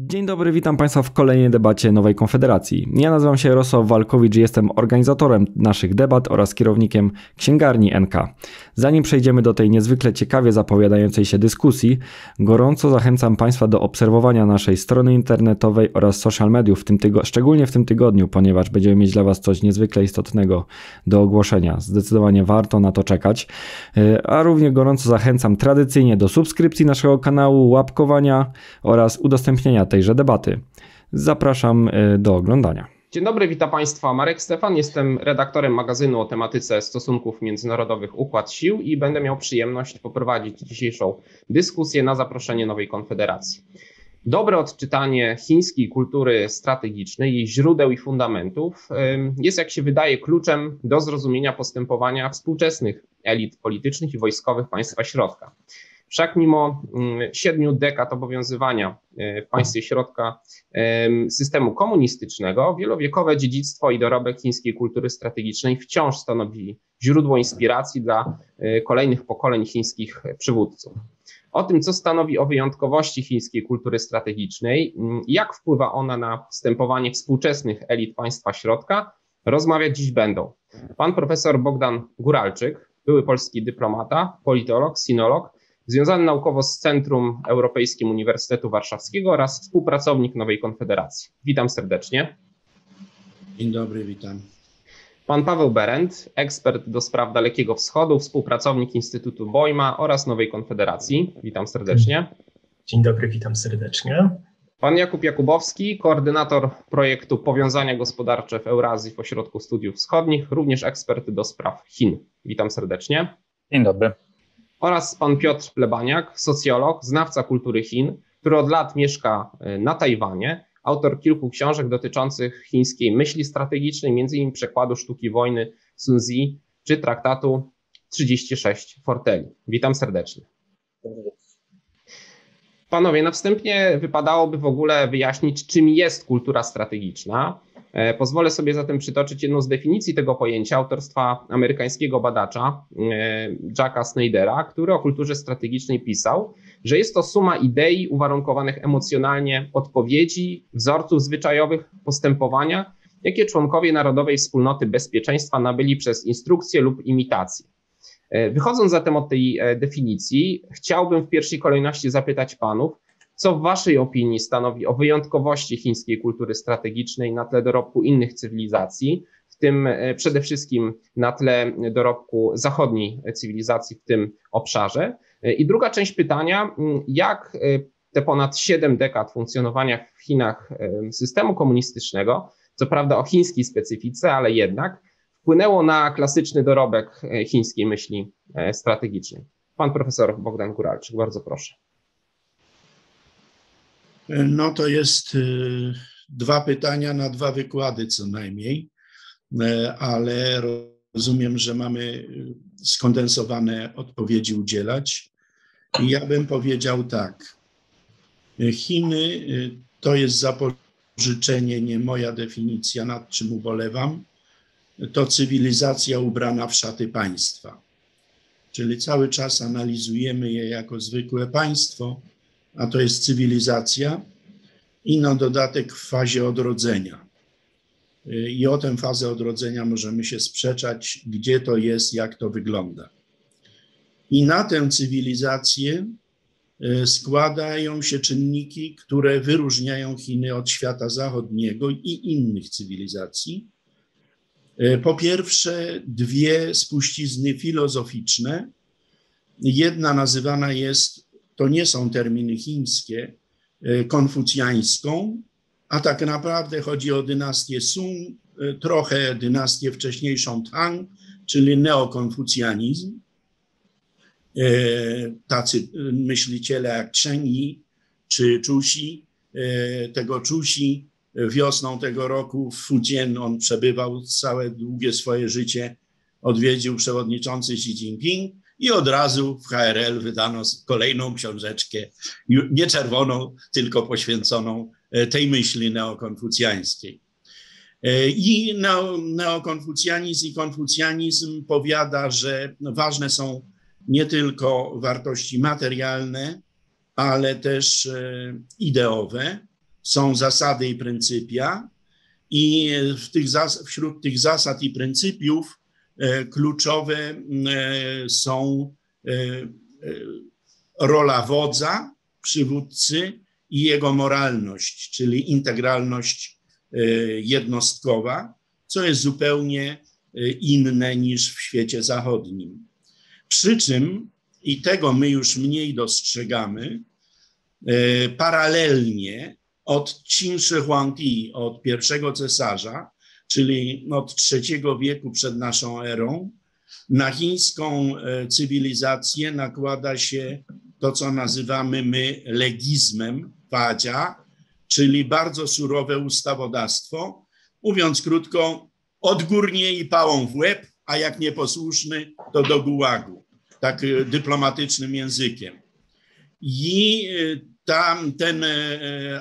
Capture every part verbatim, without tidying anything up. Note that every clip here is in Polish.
Dzień dobry, witam Państwa w kolejnej debacie Nowej Konfederacji. Ja nazywam się Jarosław Walkowicz i jestem organizatorem naszych debat oraz kierownikiem księgarni N K. Zanim przejdziemy do tej niezwykle ciekawie zapowiadającej się dyskusji, gorąco zachęcam Państwa do obserwowania naszej strony internetowej oraz social mediów, w tym tygo- szczególnie w tym tygodniu, ponieważ będziemy mieć dla Was coś niezwykle istotnego do ogłoszenia. Zdecydowanie warto na to czekać. A również gorąco zachęcam tradycyjnie do subskrypcji naszego kanału, łapkowania oraz udostępnienia tejże debaty. Zapraszam do oglądania. Dzień dobry, witam Państwa. Marek Stefan, jestem redaktorem magazynu o tematyce stosunków międzynarodowych Układ Sił i będę miał przyjemność poprowadzić dzisiejszą dyskusję na zaproszenie Nowej Konfederacji. Dobre odczytanie chińskiej kultury strategicznej, jej źródeł i fundamentów jest, jak się wydaje, kluczem do zrozumienia postępowania współczesnych elit politycznych i wojskowych państwa środka. Wszak mimo siedmiu dekad obowiązywania w państwie środka systemu komunistycznego, wielowiekowe dziedzictwo i dorobek chińskiej kultury strategicznej wciąż stanowi źródło inspiracji dla kolejnych pokoleń chińskich przywódców. O tym, co stanowi o wyjątkowości chińskiej kultury strategicznej i jak wpływa ona na postępowanie współczesnych elit państwa środka, rozmawiać dziś będą pan profesor Bogdan Guralczyk, były polski dyplomata, politolog, sinolog, związany naukowo z Centrum Europejskim Uniwersytetu Warszawskiego oraz współpracownik Nowej Konfederacji. Witam serdecznie. Dzień dobry, witam. Pan Paweł Behrendt, ekspert do spraw Dalekiego Wschodu, współpracownik Instytutu Boyma oraz Nowej Konfederacji. Witam serdecznie. Dzień dobry, witam serdecznie. Pan Jakub Jakóbowski, koordynator projektu Powiązania Gospodarcze w Eurazji w Ośrodku Studiów Wschodnich, również ekspert do spraw Chin. Witam serdecznie. Dzień dobry. Oraz pan Piotr Plebaniak, socjolog, znawca kultury Chin, który od lat mieszka na Tajwanie, autor kilku książek dotyczących chińskiej myśli strategicznej, między innymi przekładu Sztuki Wojny Sun Tzu czy traktatu trzydzieści sześć Forteli. Witam serdecznie. Panowie, na wstępie wypadałoby w ogóle wyjaśnić, czym jest kultura strategiczna. Pozwolę sobie zatem przytoczyć jedną z definicji tego pojęcia autorstwa amerykańskiego badacza Jacka Snydera, który o kulturze strategicznej pisał, że jest to suma idei uwarunkowanych emocjonalnie odpowiedzi, wzorców zwyczajowych, postępowania, jakie członkowie Narodowej Wspólnoty Bezpieczeństwa nabyli przez instrukcję lub imitację. Wychodząc zatem od tej definicji, chciałbym w pierwszej kolejności zapytać panów, co w waszej opinii stanowi o wyjątkowości chińskiej kultury strategicznej na tle dorobku innych cywilizacji, w tym przede wszystkim na tle dorobku zachodniej cywilizacji w tym obszarze? I druga część pytania, jak te ponad siedem dekad funkcjonowania w Chinach systemu komunistycznego, co prawda o chińskiej specyfice, ale jednak, wpłynęło na klasyczny dorobek chińskiej myśli strategicznej? Pan profesor Bogdan Guralczyk, bardzo proszę. No to jest dwa pytania na dwa wykłady co najmniej, ale rozumiem, że mamy skondensowane odpowiedzi udzielać. Ja bym powiedział tak. Chiny to jest zapożyczenie, nie moja definicja, nad czym ubolewam. To cywilizacja ubrana w szaty państwa. Czyli cały czas analizujemy je jako zwykłe państwo, a to jest cywilizacja i na dodatek w fazie odrodzenia. I o tę fazę odrodzenia możemy się sprzeczać, gdzie to jest, jak to wygląda. I na tę cywilizację składają się czynniki, które wyróżniają Chiny od świata zachodniego i innych cywilizacji. Po pierwsze, dwie spuścizny filozoficzne. Jedna nazywana jest, to nie są terminy chińskie, konfucjańską, a tak naprawdę chodzi o dynastię Sung, trochę dynastię wcześniejszą Tang, czyli neokonfucjanizm. Tacy myśliciele jak Cheng Yi czy Zhu Xi, tego Zhu Xi wiosną tego roku w Fujian on przebywał całe długie swoje życie, odwiedził przewodniczący Xi Jinping i od razu w K R L wydano kolejną książeczkę, nie czerwoną, tylko poświęconą tej myśli neokonfucjańskiej. I neokonfucjanizm i konfucjanizm powiada, że ważne są nie tylko wartości materialne, ale też ideowe, są zasady i pryncypia i w tych zas- wśród tych zasad i pryncypiów e, kluczowe e, są e, rola wodza, przywódcy i jego moralność, czyli integralność e, jednostkowa, co jest zupełnie inne niż w świecie zachodnim. Przy czym, i tego my już mniej dostrzegamy, e, paralelnie od Qin Shi Huangdi, od pierwszego cesarza, czyli od trzeciego wieku przed naszą erą, na chińską cywilizację nakłada się to, co nazywamy my legizmem Padzia, czyli bardzo surowe ustawodawstwo, mówiąc krótko, odgórnie i pałą w łeb, a jak nieposłuszny, to do gułagu, tak dyplomatycznym językiem. I tam ten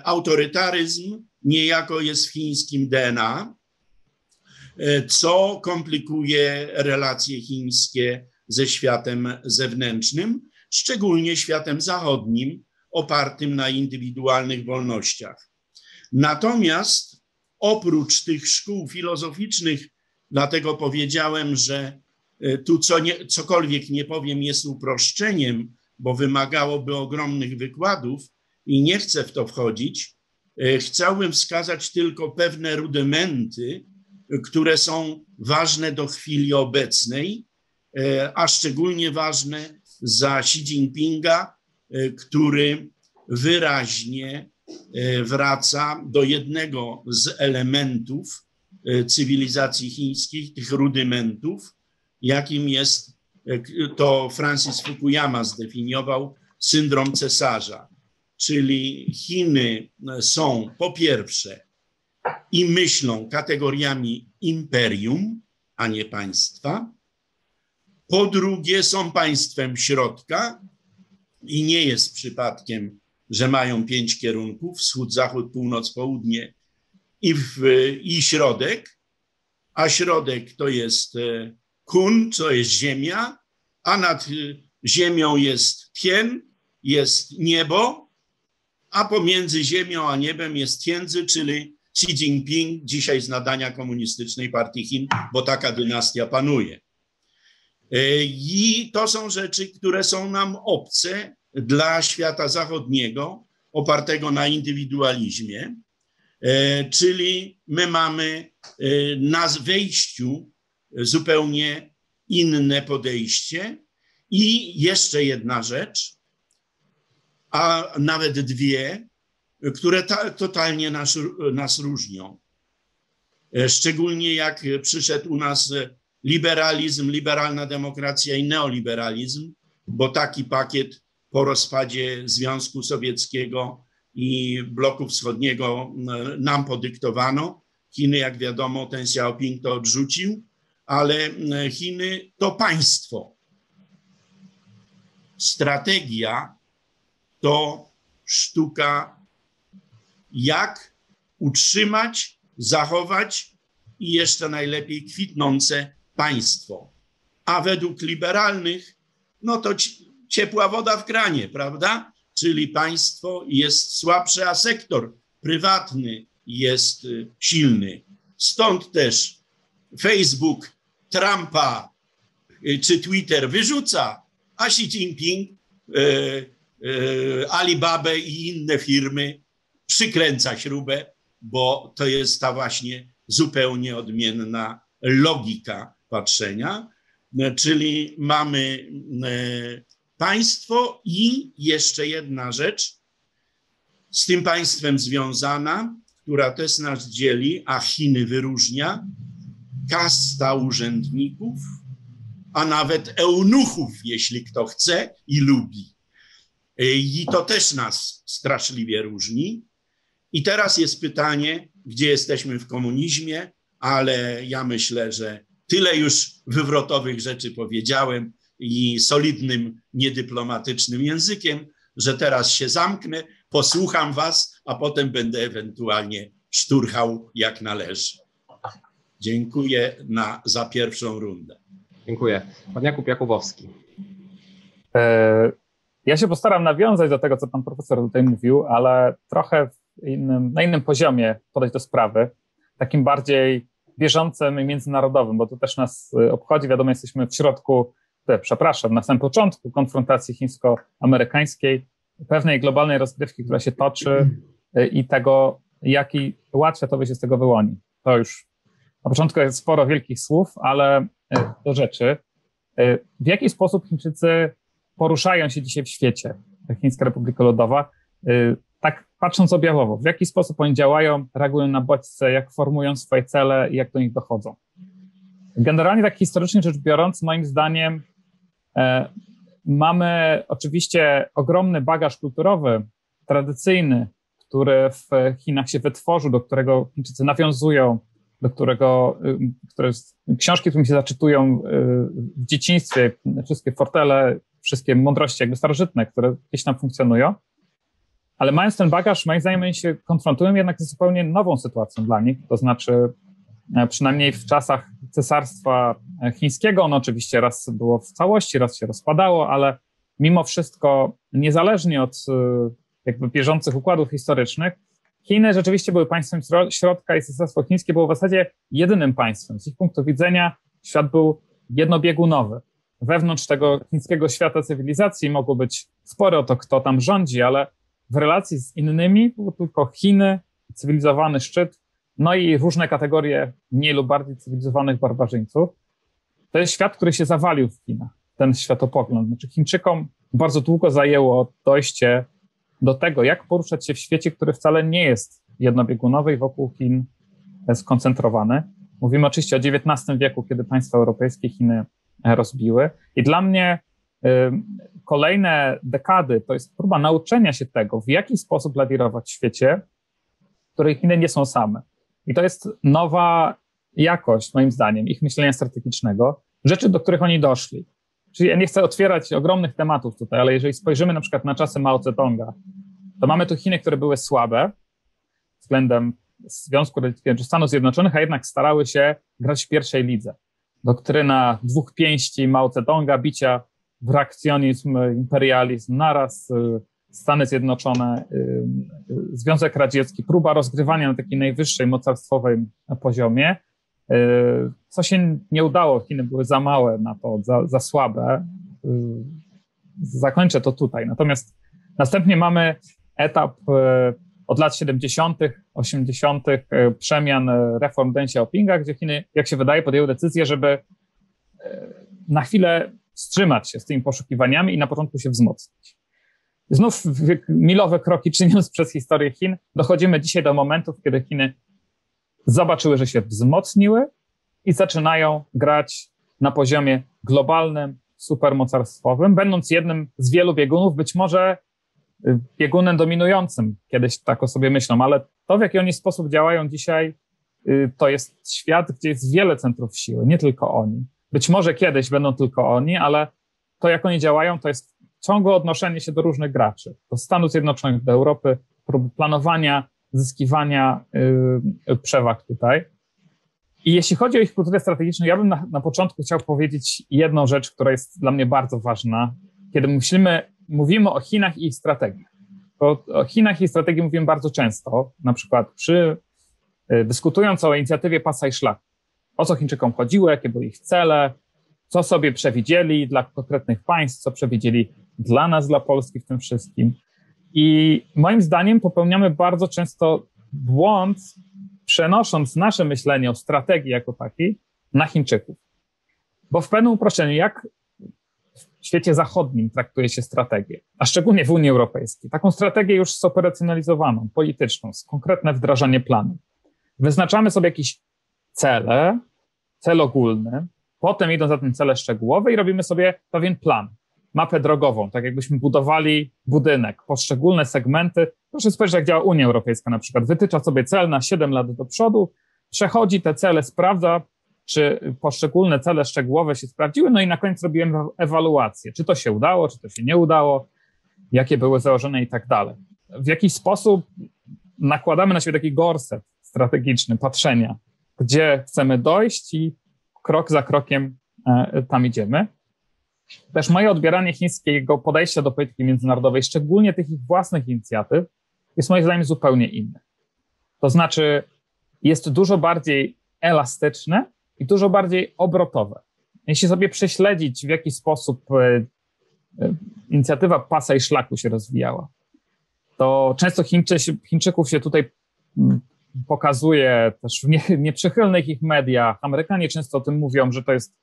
autorytaryzm niejako jest w chińskim D N A, co komplikuje relacje chińskie ze światem zewnętrznym, szczególnie światem zachodnim, opartym na indywidualnych wolnościach. Natomiast oprócz tych szkół filozoficznych, dlatego powiedziałem, że tu co nie, cokolwiek nie powiem jest uproszczeniem, bo wymagałoby ogromnych wykładów i nie chcę w to wchodzić, chciałbym wskazać tylko pewne rudymenty, które są ważne do chwili obecnej, a szczególnie ważne za Xi Jinpinga, który wyraźnie wraca do jednego z elementów cywilizacji chińskiej, tych rudymentów, jakim jest, to Francis Fukuyama zdefiniował, syndrom cesarza. Czyli Chiny są po pierwsze i myślą kategoriami imperium, a nie państwa. Po drugie są państwem środka i nie jest przypadkiem, że mają pięć kierunków, wschód, zachód, północ, południe i, w, i środek, a środek to jest kun, co jest ziemia, a nad ziemią jest tien, jest niebo, a pomiędzy ziemią a niebem jest tienzy, czyli Xi Jinping, dzisiaj z nadania Komunistycznej Partii Chin, bo taka dynastia panuje. I to są rzeczy, które są nam obce dla świata zachodniego, opartego na indywidualizmie, czyli my mamy na wejściu zupełnie inne podejście. I jeszcze jedna rzecz, a nawet dwie, które ta, totalnie nas, nas różnią. Szczególnie jak przyszedł u nas liberalizm, liberalna demokracja i neoliberalizm, bo taki pakiet po rozpadzie Związku Sowieckiego i bloku wschodniego nam podyktowano. Chiny, jak wiadomo, ten Xiaoping to odrzucił, ale Chiny to państwo. Strategia to sztuka, jak utrzymać, zachować i jeszcze najlepiej kwitnące państwo. A według liberalnych, no to ciepła woda w kranie, prawda? Czyli państwo jest słabsze, a sektor prywatny jest silny. Stąd też Facebook Trumpa czy Twitter wyrzuca, a Xi Jinping e, e, Alibabę i inne firmy przykręca śrubę, bo to jest ta właśnie zupełnie odmienna logika patrzenia, czyli mamy państwo i jeszcze jedna rzecz z tym państwem związana, która też nas dzieli, a Chiny wyróżnia, kasta urzędników, a nawet eunuchów, jeśli kto chce i lubi. I to też nas straszliwie różni. I teraz jest pytanie, gdzie jesteśmy w komunizmie, ale ja myślę, że tyle już wywrotowych rzeczy powiedziałem i solidnym, niedyplomatycznym językiem, że teraz się zamknę, posłucham was, a potem będę ewentualnie szturchał jak należy. Dziękuję na, za pierwszą rundę. Dziękuję. Pan Jakub Jakóbowski. Ja się postaram nawiązać do tego, co pan profesor tutaj mówił, ale trochę innym, na innym poziomie podejść do sprawy, takim bardziej bieżącym i międzynarodowym, bo to też nas obchodzi. Wiadomo, jesteśmy w środku, przepraszam, na samym początku konfrontacji chińsko-amerykańskiej, pewnej globalnej rozgrywki, która się toczy i tego, jaki ład światowy się z tego wyłoni. To już na początku jest sporo wielkich słów, ale do rzeczy. W jaki sposób Chińczycy poruszają się dzisiaj w świecie, Chińska Republika Ludowa, tak patrząc objawowo, w jaki sposób oni działają, reagują na bodźce, jak formują swoje cele i jak do nich dochodzą. Generalnie tak historycznie rzecz biorąc, moim zdaniem e, mamy oczywiście ogromny bagaż kulturowy, tradycyjny, który w Chinach się wytworzył, do którego Chińczycy nawiązują, do którego które, książki, którymi się zaczytują w dzieciństwie, wszystkie fortele, wszystkie mądrości jakby starożytne, które gdzieś tam funkcjonują. Ale mając ten bagaż, moim zdaniem oni się konfrontują jednak z zupełnie nową sytuacją dla nich, to znaczy przynajmniej w czasach Cesarstwa Chińskiego, ono oczywiście raz było w całości, raz się rozpadało, ale mimo wszystko niezależnie od jakby bieżących układów historycznych, Chiny rzeczywiście były państwem środka i Cesarstwo Chińskie było w zasadzie jedynym państwem. Z ich punktu widzenia świat był jednobiegunowy. Wewnątrz tego chińskiego świata cywilizacji mogło być sporo o to, kto tam rządzi, ale w relacji z innymi było tylko Chiny, cywilizowany szczyt, no i różne kategorie mniej lub bardziej cywilizowanych barbarzyńców. To jest świat, który się zawalił w Chinach, ten światopogląd. Znaczy Chińczykom bardzo długo zajęło dojście do tego, jak poruszać się w świecie, który wcale nie jest jednobiegunowy i wokół Chin skoncentrowany. Mówimy oczywiście o dziewiętnastym wieku, kiedy państwa europejskie Chiny rozbiły. I dla mnie y, kolejne dekady to jest próba nauczenia się tego, w jaki sposób lawirować w świecie, w którym Chiny nie są same. I to jest nowa jakość, moim zdaniem, ich myślenia strategicznego, rzeczy, do których oni doszli. Czyli ja nie chcę otwierać ogromnych tematów tutaj, ale jeżeli spojrzymy na przykład na czasy Mao Zedonga, to mamy tu Chiny, które były słabe względem Związku Radzieckiego czy Stanów Zjednoczonych, a jednak starały się grać w pierwszej lidze. Doktryna dwóch pięści Mao Zedonga, bicia, wrakcjonizm, imperializm naraz, Stany Zjednoczone, Związek Radziecki, próba rozgrywania na takiej najwyższej mocarstwowej poziomie, co się nie udało, Chiny były za małe na to, za, za słabe. Zakończę to tutaj. Natomiast następnie mamy etap od lat siedemdziesiątych, osiemdziesiątych przemian reform Deng Xiaopinga, gdzie Chiny, jak się wydaje, podjęły decyzję, żeby na chwilę wstrzymać się z tymi poszukiwaniami i na początku się wzmocnić. Znów milowe kroki czyniąc przez historię Chin, dochodzimy dzisiaj do momentów, kiedy Chiny zobaczyły, że się wzmocniły i zaczynają grać na poziomie globalnym, supermocarstwowym, będąc jednym z wielu biegunów, być może biegunem dominującym, kiedyś tak o sobie myślą, ale to, w jaki oni sposób działają dzisiaj, to jest świat, gdzie jest wiele centrów siły, nie tylko oni. Być może kiedyś będą tylko oni, ale to, jak oni działają, to jest ciągłe odnoszenie się do różnych graczy, do Stanów Zjednoczonych, do Europy, próby planowania, zyskiwania yy, przewag tutaj. I jeśli chodzi o ich kulturę strategiczną, ja bym na, na początku chciał powiedzieć jedną rzecz, która jest dla mnie bardzo ważna, kiedy myślimy, mówimy o Chinach i ich strategii. Bo o Chinach i ich strategii mówimy bardzo często, na przykład przy, yy, dyskutując o inicjatywie Pasa i Szlaku. O co Chińczykom chodziło, jakie były ich cele, co sobie przewidzieli dla konkretnych państw, co przewidzieli dla nas, dla Polski w tym wszystkim. I moim zdaniem popełniamy bardzo często błąd, przenosząc nasze myślenie o strategii jako takiej na Chińczyków. Bo w pewnym uproszczeniu, jak w świecie zachodnim traktuje się strategię, a szczególnie w Unii Europejskiej, taką strategię już zoperacjonalizowaną, polityczną, z konkretne wdrażanie planu. Wyznaczamy sobie jakiś cele, cel ogólny, potem idą za tym cele szczegółowe i robimy sobie pewien plan, mapę drogową, tak jakbyśmy budowali budynek, poszczególne segmenty. Proszę spojrzeć, jak działa Unia Europejska na przykład. Wytycza sobie cel na siedem lat do przodu, przechodzi te cele, sprawdza, czy poszczególne cele szczegółowe się sprawdziły, no i na koniec robiłem ewaluację, czy to się udało, czy to się nie udało, jakie były założone i tak dalej. W jakiś sposób nakładamy na siebie taki gorset strategiczny patrzenia, gdzie chcemy dojść i krok za krokiem tam idziemy. Też moje odbieranie chińskiego podejścia do polityki międzynarodowej, szczególnie tych ich własnych inicjatyw, jest moim zdaniem zupełnie inny. To znaczy jest dużo bardziej elastyczne i dużo bardziej obrotowe. Jeśli sobie prześledzić, w jaki sposób inicjatywa Pasa i Szlaku się rozwijała, to często Chińczy, Chińczyków się tutaj pokazuje też w nie, nieprzychylnych ich mediach. Amerykanie często o tym mówią, że to jest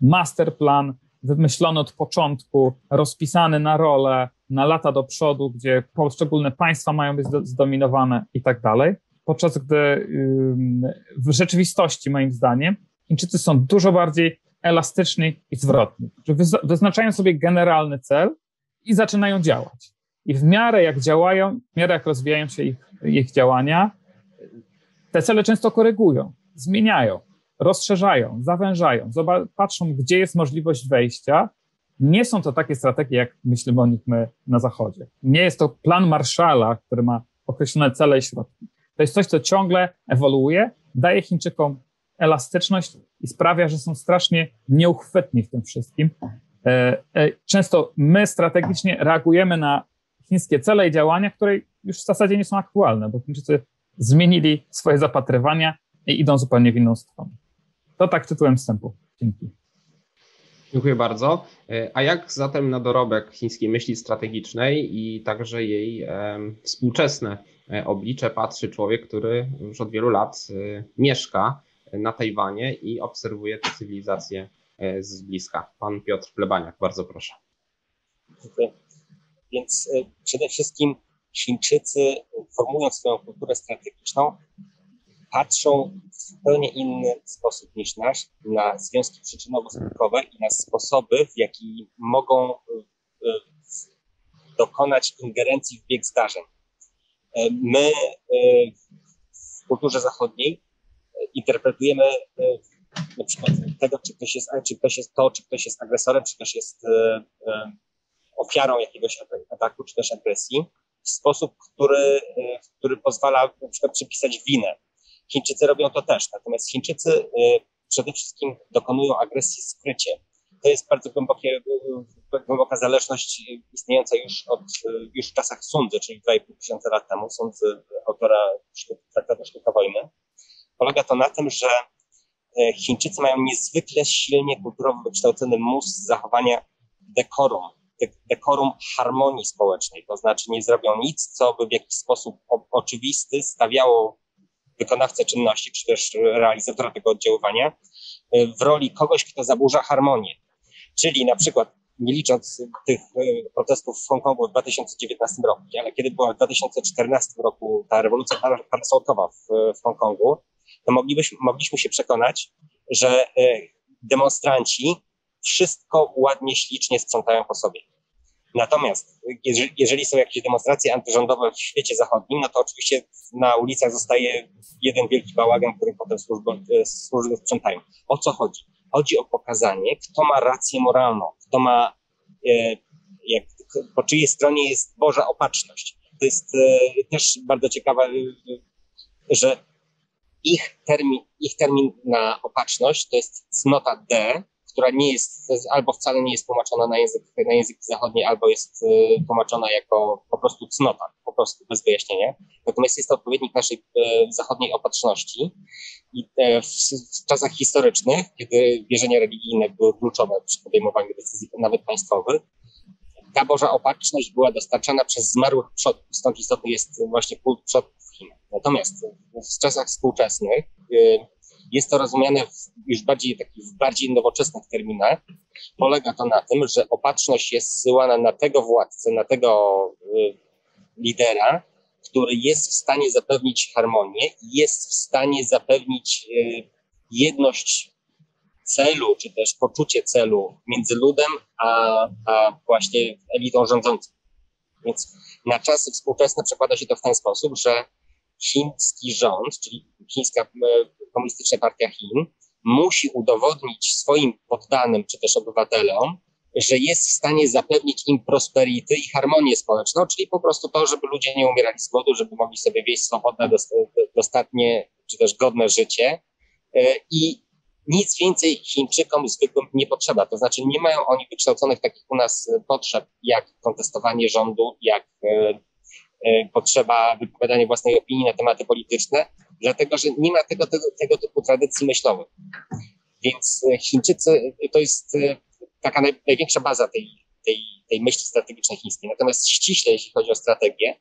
masterplan wymyślony od początku, rozpisany na role, na lata do przodu, gdzie poszczególne państwa mają być zdominowane i tak dalej. Podczas gdy w rzeczywistości, moim zdaniem, Chińczycy są dużo bardziej elastyczni i zwrotni. Wyznaczają sobie generalny cel i zaczynają działać. I w miarę jak działają, w miarę jak rozwijają się ich, ich działania, te cele często korygują, zmieniają, rozszerzają, zawężają, Zobacz, patrzą, gdzie jest możliwość wejścia. Nie są to takie strategie, jak myślimy o nich my na Zachodzie. Nie jest to plan Marszala, który ma określone cele i środki. To jest coś, co ciągle ewoluuje, daje Chińczykom elastyczność i sprawia, że są strasznie nieuchwytni w tym wszystkim. Często my strategicznie reagujemy na chińskie cele i działania, które już w zasadzie nie są aktualne, bo Chińczycy zmienili swoje zapatrywania i idą zupełnie w inną stronę. To tak tytułem wstępu. Dzięki. Dziękuję bardzo. A jak zatem na dorobek chińskiej myśli strategicznej i także jej współczesne oblicze patrzy człowiek, który już od wielu lat mieszka na Tajwanie i obserwuje tę cywilizację z bliska? Pan Piotr Plebaniak, bardzo proszę. Dziękuję. Więc przede wszystkim Chińczycy, formując swoją kulturę strategiczną, patrzą w zupełnie inny sposób niż nasz na związki przyczynowo-skutkowe i na sposoby, w jaki mogą dokonać ingerencji w bieg zdarzeń. My w kulturze zachodniej interpretujemy na przykład tego, czy ktoś jest, czy ktoś jest to, czy ktoś jest agresorem, czy ktoś jest ofiarą jakiegoś ataku, czy też agresji, w sposób, który, który pozwala na przykład przypisać winę. Chińczycy robią to też, natomiast Chińczycy przede wszystkim dokonują agresji skrycie. To jest bardzo głębokie, głęboka zależność istniejąca już od już w czasach Sun Tzu, czyli dwa i pół tysiąca lat temu, Sun Tzu, autora traktatu Sztuka Wojny. Polega to na tym, że Chińczycy mają niezwykle silnie kulturowo wykształcony mózg zachowania dekorum, dekorum harmonii społecznej, to znaczy nie zrobią nic, co by w jakiś sposób oczywisty stawiało wykonawcę czynności, czy też realizatora tego oddziaływania w roli kogoś, kto zaburza harmonię. Czyli na przykład, nie licząc tych protestów w Hongkongu w dwa tysiące dziewiętnastym roku, ale kiedy była w dwa tysiące czternastym roku ta rewolucja parasolkowa w, w Hongkongu, to moglibyśmy, mogliśmy się przekonać, że demonstranci wszystko ładnie, ślicznie sprzątają po sobie. Natomiast jeżeli są jakieś demonstracje antyrządowe w świecie zachodnim, no to oczywiście na ulicach zostaje jeden wielki bałagan, który potem służby, służby sprzątają. O co chodzi? Chodzi o pokazanie, kto ma rację moralną, kto ma, jak, po czyjej stronie jest Boża opatrzność. To jest też bardzo ciekawe, że ich termin, ich termin na opatrzność to jest cnota D, która nie jest, albo wcale nie jest tłumaczona na język, na język zachodni, albo jest y, tłumaczona jako po prostu cnota, po prostu bez wyjaśnienia. Natomiast jest to odpowiednik naszej y, zachodniej opatrzności. I y, w, w czasach historycznych, kiedy wierzenia religijne były kluczowe przy podejmowaniu decyzji nawet państwowych, ta Boża opatrzność była dostarczana przez zmarłych przodków, stąd istotny jest właśnie kult przodków w Chinach. Natomiast w czasach współczesnych y, jest to rozumiane w już bardziej takich, w bardziej nowoczesnych terminach. Polega to na tym, że opatrzność jest zsyłana na tego władcę, na tego y, lidera, który jest w stanie zapewnić harmonię, jest w stanie zapewnić y, jedność celu, czy też poczucie celu między ludem, a, a właśnie elitą rządzącą. Więc na czasy współczesne przekłada się to w ten sposób, że chiński rząd, czyli chińska komunistyczna partia Chin, musi udowodnić swoim poddanym czy też obywatelom, że jest w stanie zapewnić im prosperity i harmonię społeczną, czyli po prostu to, żeby ludzie nie umierali z głodu, żeby mogli sobie wieść swobodne, dostatnie czy też godne życie. I nic więcej Chińczykom zwykłym nie potrzeba. To znaczy nie mają oni wykształconych takich u nas potrzeb, jak kontestowanie rządu, jak potrzeba wypowiadania własnej opinii na tematy polityczne, dlatego że nie ma tego, tego, tego typu tradycji myślowych. Więc Chińczycy to jest taka naj, największa baza tej, tej, tej myśli strategicznej chińskiej. Natomiast ściśle, jeśli chodzi o strategię,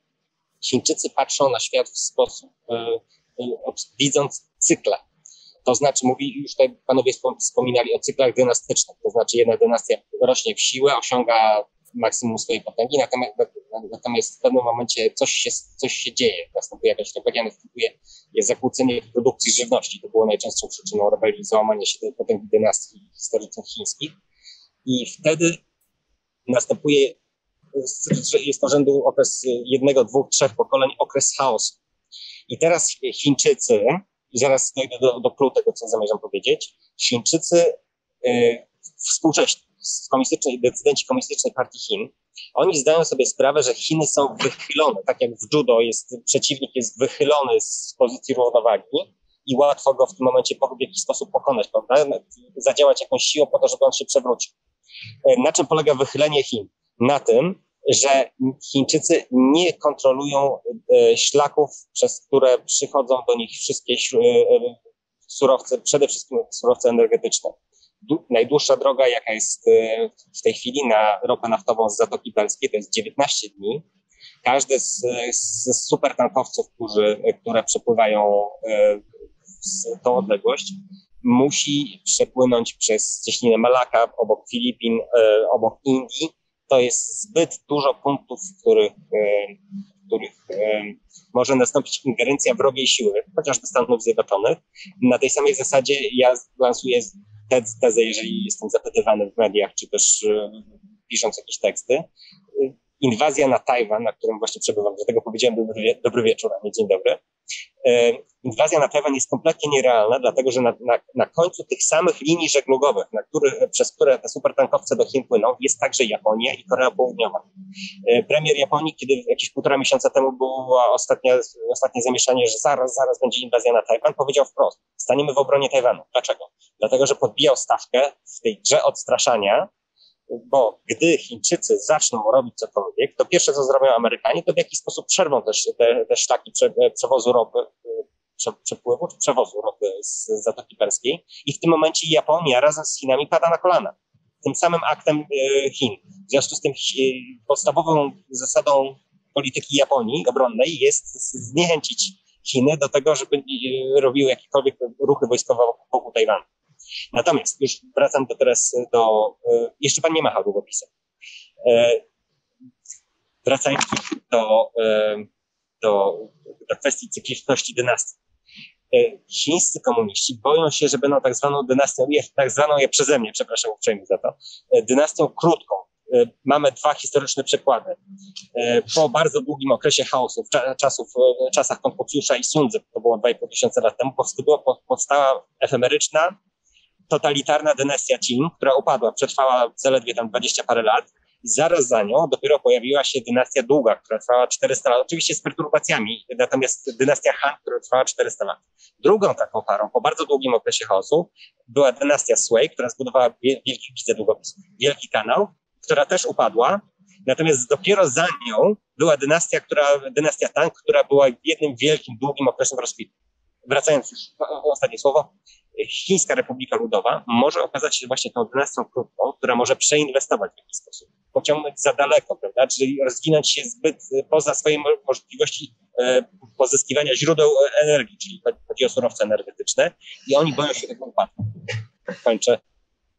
Chińczycy patrzą na świat w sposób, y, y, widząc cykle. To znaczy, mówi, już tutaj panowie wspominali o cyklach dynastycznych, to znaczy jedna dynastia rośnie w siłę, osiąga maksimum swojej potęgi, natomiast, natomiast w pewnym momencie coś się, coś się dzieje, następuje jakaś rebelia, następuje zakłócenie produkcji żywności, to było najczęstszą przyczyną rebelii, załamania się tej potęgi dynastii historycznych chińskich i wtedy następuje, jest to rzędu okres jednego, dwóch, trzech pokoleń, okres chaosu. I teraz Chińczycy, i zaraz dojdę do, do clou tego, co zamierzam powiedzieć, Chińczycy y, współcześni, z komunistycznej, decydenci Komunistycznej Partii Chin, oni zdają sobie sprawę, że Chiny są wychylone, tak jak w judo jest, przeciwnik jest wychylony z pozycji równowagi i łatwo go w tym momencie w jakiś sposób pokonać, prawda? Zadziałać jakąś siłą po to, żeby on się przewrócił. Na czym polega wychylenie Chin? Na tym, że Chińczycy nie kontrolują szlaków, przez które przychodzą do nich wszystkie surowce, przede wszystkim surowce energetyczne. Najdłuższa droga, jaka jest w tej chwili na ropę naftową z Zatoki Perskiej, to jest dziewiętnaście dni. Każdy z, z supertankowców, którzy, które przepływają w tą odległość, musi przepłynąć przez cieśninę Malaka, obok Filipin, obok Indii. To jest zbyt dużo punktów, w których, w których może nastąpić ingerencja wrogiej siły, chociażby Stanów Zjednoczonych. Na tej samej zasadzie ja lansuję tezę, jeżeli jestem zapytywany w mediach, czy też pisząc jakieś teksty. Inwazja na Tajwan, na którym właśnie przebywam, dlatego powiedziałem dobry, wie, dobry wieczór, a nie dzień dobry. Inwazja na Tajwan jest kompletnie nierealna, dlatego że na, na, na końcu tych samych linii żeglugowych, na który, przez które te supertankowce do Chin płyną, jest także Japonia i Korea Południowa. Premier Japonii, kiedy jakieś półtora miesiąca temu było ostatnie, ostatnie zamieszanie, że zaraz, zaraz będzie inwazja na Tajwan, powiedział wprost, staniemy w obronie Tajwanu. Dlaczego? Dlatego, że podbijał stawkę w tej grze odstraszania, bo gdy Chińczycy zaczną robić cokolwiek, to pierwsze, co zrobią Amerykanie, to w jakiś sposób przerwą też te, te szlaki prze, przewozu ropy, prze, przepływu czy przewozu ropy z Zatoki Perskiej i w tym momencie Japonia razem z Chinami pada na kolana. Tym samym aktem Chin. W związku z tym podstawową zasadą polityki Japonii obronnej jest zniechęcić Chiny do tego, żeby robiły jakiekolwiek ruchy wojskowe wokół Tajwanu. Natomiast już wracam do teraz do... Jeszcze pan nie macha długopisem. Wracając do, do, do kwestii cykliczności dynastii. Chińscy komuniści boją się, że będą tak zwaną dynastią, tak zwaną je przeze mnie, przepraszam uprzejmie za to, dynastią krótką. Mamy dwa historyczne przykłady. Po bardzo długim okresie chaosu, w czasów, czasach Konfucjusza i Sun Tzu, to było dwa i pół tysiąca lat temu, powstała efemeryczna, totalitarna dynastia Qin, która upadła, przetrwała zaledwie tam dwadzieścia parę lat. Zaraz za nią dopiero pojawiła się dynastia długa, która trwała czterysta lat, oczywiście z perturbacjami, natomiast dynastia Han, która trwała czterysta lat. Drugą taką parą, po bardzo długim okresie chaosu, była dynastia Sui, która zbudowała wielki, widzę długopis, wielki kanał, która też upadła, natomiast dopiero za nią była dynastia, która, dynastia Tang, która była jednym wielkim, długim okresem rozkwitu. Wracając już ostatnie słowo, Chińska Republika Ludowa może okazać się właśnie tą dynastią krótką, która może przeinwestować w jakiś sposób, pociągnąć za daleko, prawda, czyli rozwinąć się zbyt poza swoje możliwości pozyskiwania źródeł energii, czyli chodzi o surowce energetyczne i oni boją się tego upadku. Kończę,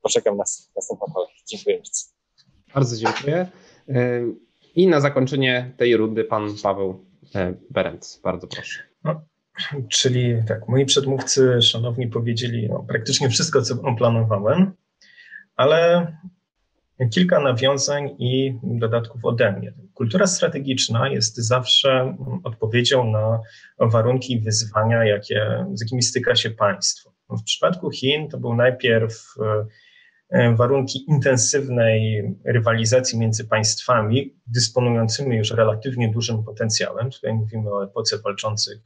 poczekam na następną odpowiedź. Dziękuję bardzo. Bardzo dziękuję. I na zakończenie tej rundy pan Paweł Behrendt. Bardzo proszę. Czyli tak, moi przedmówcy szanowni powiedzieli no, praktycznie wszystko, co planowałem, ale kilka nawiązań i dodatków ode mnie. Kultura strategiczna jest zawsze odpowiedzią na warunki i wyzwania, jakie, z jakimi styka się państwo. W przypadku Chin to był najpierw warunki intensywnej rywalizacji między państwami dysponującymi już relatywnie dużym potencjałem. Tutaj mówimy o epoce walczących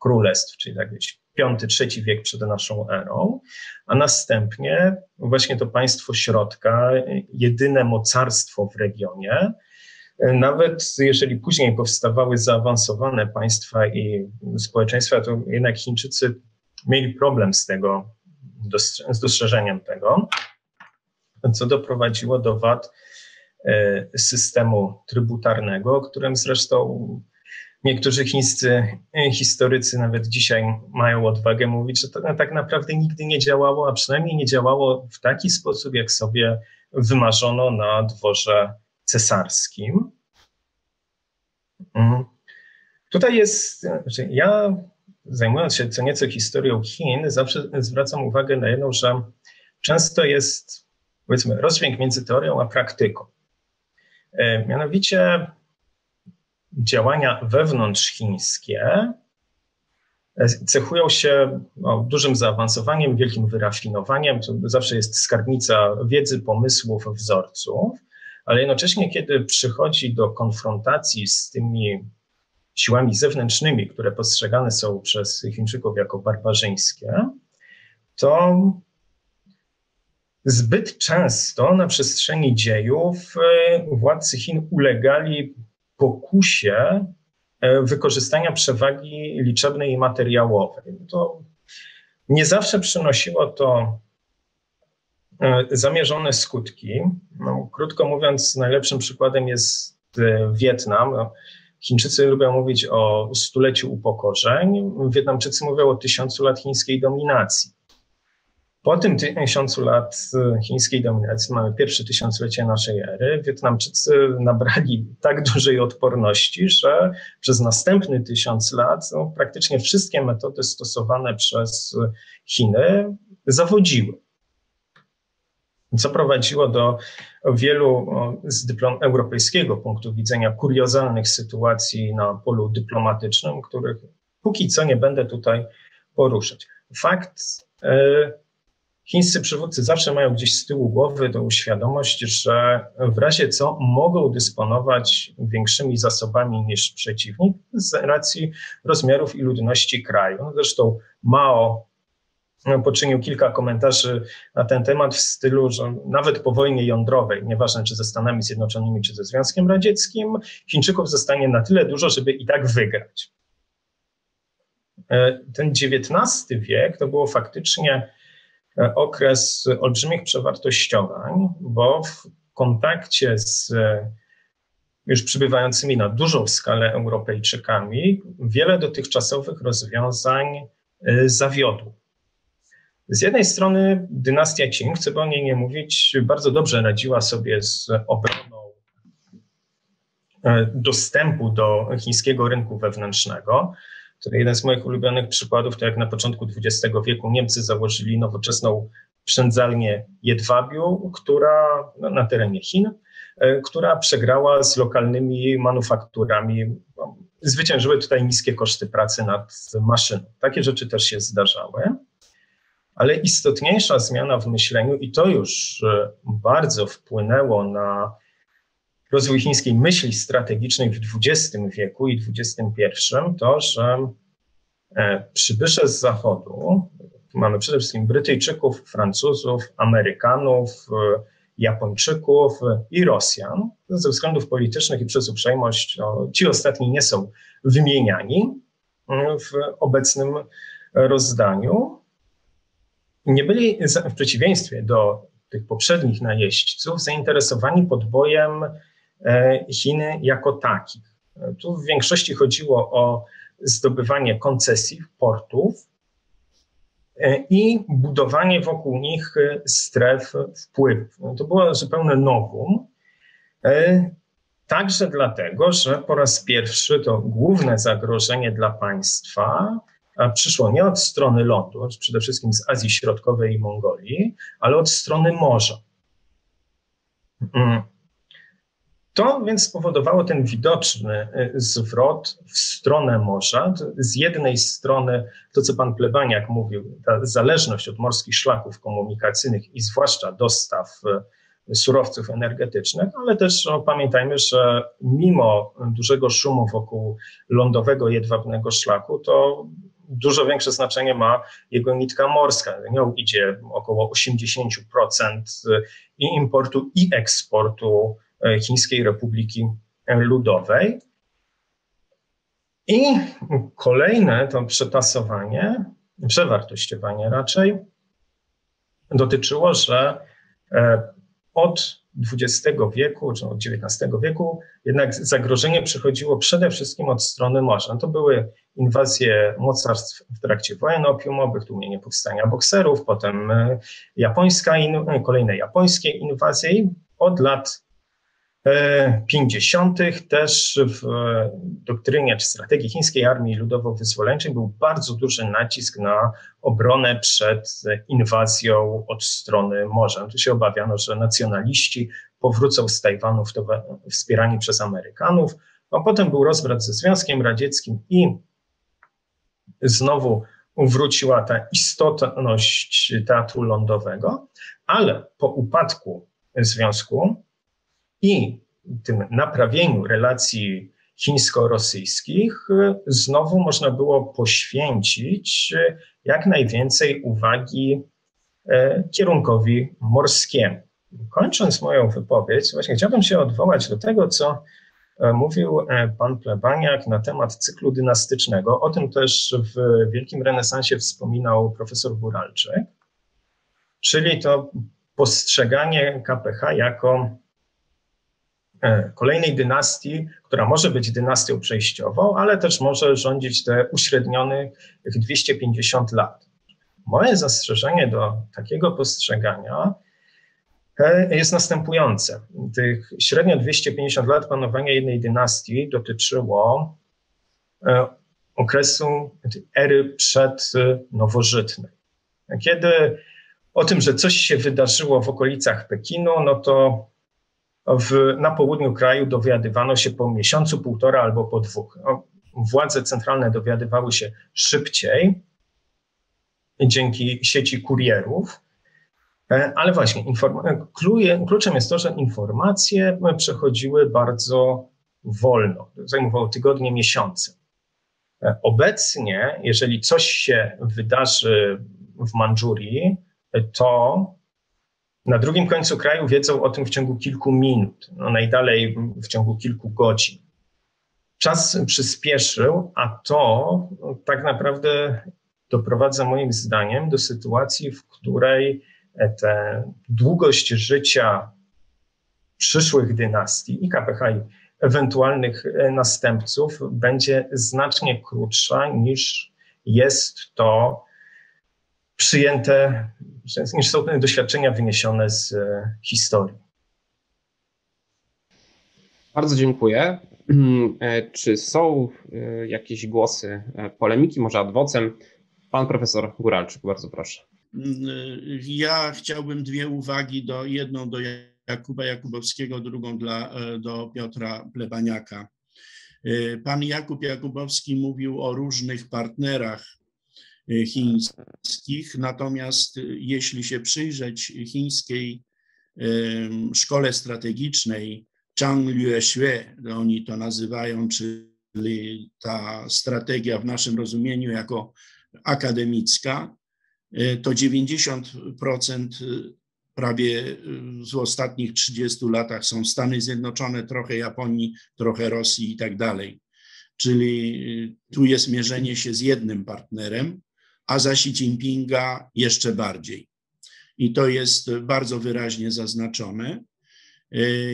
królestw, czyli tak wiecie, piąty, trzeci wiek przed naszą erą, a następnie właśnie to państwo środka, jedyne mocarstwo w regionie, Nawet jeżeli później powstawały zaawansowane państwa i społeczeństwa, to jednak Chińczycy mieli problem z tego, z dostrzeżeniem tego, co doprowadziło do wad systemu trybutarnego, o którym zresztą niektórzy chińscy historycy nawet dzisiaj mają odwagę mówić, że to tak naprawdę nigdy nie działało, a przynajmniej nie działało w taki sposób, jak sobie wymarzono na dworze cesarskim. Tutaj jest, znaczy ja zajmując się co nieco historią Chin, zawsze zwracam uwagę na jedną, że często jest, powiedzmy, rozdźwięk między teorią a praktyką. Mianowicie działania wewnątrzchińskie cechują się no, dużym zaawansowaniem, wielkim wyrafinowaniem. To zawsze jest skarbnica wiedzy, pomysłów, wzorców, ale jednocześnie, kiedy przychodzi do konfrontacji z tymi siłami zewnętrznymi, które postrzegane są przez Chińczyków jako barbarzyńskie, to zbyt często na przestrzeni dziejów władcy Chin ulegali pokusie wykorzystania przewagi liczebnej i materiałowej. To nie zawsze przynosiło to zamierzone skutki. No, krótko mówiąc, najlepszym przykładem jest Wietnam. Chińczycy lubią mówić o stuleciu upokorzeń, Wietnamczycy mówią o tysiącu lat chińskiej dominacji. Po tym tysiącu lat chińskiej dominacji, mamy pierwsze tysiąclecie naszej ery, Wietnamczycy nabrali tak dużej odporności, że przez następny tysiąc lat no, praktycznie wszystkie metody stosowane przez Chiny zawodziły. Co prowadziło do wielu z europejskiego punktu widzenia kuriozalnych sytuacji na polu dyplomatycznym, których póki co nie będę tutaj poruszać. Fakt, yy, chińscy przywódcy zawsze mają gdzieś z tyłu głowy tą świadomość, że w razie co mogą dysponować większymi zasobami niż przeciwnik z racji rozmiarów i ludności kraju. No zresztą Mao poczynił kilka komentarzy na ten temat w stylu, że nawet po wojnie jądrowej, nieważne czy ze Stanami Zjednoczonymi, czy ze Związkiem Radzieckim, Chińczyków zostanie na tyle dużo, żeby i tak wygrać. Ten dziewiętnasty wiek to było faktycznie okres olbrzymich przewartościowań, bo w kontakcie z już przybywającymi na dużą skalę Europejczykami wiele dotychczasowych rozwiązań zawiodło. Z jednej strony dynastia Qing, chcę o niej nie mówić, bardzo dobrze radziła sobie z obroną dostępu do chińskiego rynku wewnętrznego. To jeden z moich ulubionych przykładów to jak na początku dwudziestego wieku Niemcy założyli nowoczesną przędzalnię jedwabiu, która na terenie Chin, która przegrała z lokalnymi manufakturami. Zwyciężyły tutaj niskie koszty pracy nad maszyną. Takie rzeczy też się zdarzały. Ale istotniejsza zmiana w myśleniu, i to już bardzo wpłynęło na rozwój chińskiej myśli strategicznej w dwudziestym wieku i dwudziestym pierwszym, to, że przybysze z Zachodu, mamy przede wszystkim Brytyjczyków, Francuzów, Amerykanów, Japończyków i Rosjan, ze względów politycznych i przez uprzejmość, no, ci ostatni nie są wymieniani w obecnym rozdaniu, nie byli w przeciwieństwie do tych poprzednich najeźdźców zainteresowani podbojem Chiny jako takich. Tu w większości chodziło o zdobywanie koncesji, portów i budowanie wokół nich stref wpływów. To było zupełne novum. Także dlatego, że po raz pierwszy to główne zagrożenie dla państwa a przyszło nie od strony lądu, przede wszystkim z Azji Środkowej i Mongolii, ale od strony morza. To więc spowodowało ten widoczny zwrot w stronę morza. Z jednej strony to, co pan Plebaniak mówił, ta zależność od morskich szlaków komunikacyjnych i zwłaszcza dostaw surowców energetycznych, ale też no, pamiętajmy, że mimo dużego szumu wokół lądowego jedwabnego szlaku, to dużo większe znaczenie ma jego nitka morska. Nią idzie około osiemdziesiąt procent i importu i eksportu Chińskiej Republiki Ludowej. I kolejne to przetasowanie, przewartościowanie raczej, dotyczyło, że od dwudziestego wieku, czy od dziewiętnastego wieku jednak zagrożenie przychodziło przede wszystkim od strony morza. To były inwazje mocarstw w trakcie wojen opiumowych, tłumienie powstania bokserów, potem japońska, kolejne japońskie inwazje i od lat pięćdziesiątych też w doktrynie czy strategii Chińskiej Armii Ludowo-Wyzwoleńczej był bardzo duży nacisk na obronę przed inwazją od strony morza. Tu się obawiano, że nacjonaliści powrócą z Tajwanu wspierani przez Amerykanów, a potem był rozbrat ze Związkiem Radzieckim i znowu wróciła ta istotność teatru lądowego, ale po upadku Związku i tym naprawieniu relacji chińsko-rosyjskich znowu można było poświęcić jak najwięcej uwagi kierunkowi morskiemu. Kończąc moją wypowiedź, właśnie chciałbym się odwołać do tego, co mówił pan Plebaniak na temat cyklu dynastycznego. O tym też w Wielkim Renesansie wspominał profesor Guralczyk, czyli to postrzeganie K P H jako kolejnej dynastii, która może być dynastią przejściową, ale też może rządzić te uśrednionych dwieście pięćdziesiąt lat. Moje zastrzeżenie do takiego postrzegania jest następujące. Tych średnio dwieście pięćdziesiąt lat panowania jednej dynastii dotyczyło okresu ery przednowożytnej. Kiedy o tym, że coś się wydarzyło w okolicach Pekinu, no to W, na południu kraju dowiadywano się po miesiącu, półtora albo po dwóch. Władze centralne dowiadywały się szybciej dzięki sieci kurierów, ale właśnie kluczem jest to, że informacje przechodziły bardzo wolno. Zajmowało tygodnie, miesiące. Obecnie, jeżeli coś się wydarzy w Mandżurii, to na drugim końcu kraju wiedzą o tym w ciągu kilku minut, no najdalej w ciągu kilku godzin. Czas przyspieszył, a to tak naprawdę doprowadza moim zdaniem do sytuacji, w której ta długość życia przyszłych dynastii i K P H i ewentualnych następców będzie znacznie krótsza niż jest to przyjęte, niż są doświadczenia wyniesione z historii. Bardzo dziękuję. Czy są jakieś głosy polemiki, może ad vocem? Pan profesor Guralczyk, bardzo proszę. Ja chciałbym dwie uwagi, do, jedną do Jakuba Jakóbowskiego, drugą dla, do Piotra Plebaniaka. Pan Jakub Jakóbowski mówił o różnych partnerach chińskich, natomiast jeśli się przyjrzeć chińskiej szkole strategicznej, Zhang Liuexue, oni to nazywają, czyli ta strategia w naszym rozumieniu jako akademicka, to dziewięćdziesiąt procent prawie w ostatnich trzydziestu latach są Stany Zjednoczone, trochę Japonii, trochę Rosji i tak dalej. Czyli tu jest mierzenie się z jednym partnerem, a za Xi Jinpinga jeszcze bardziej. I to jest bardzo wyraźnie zaznaczone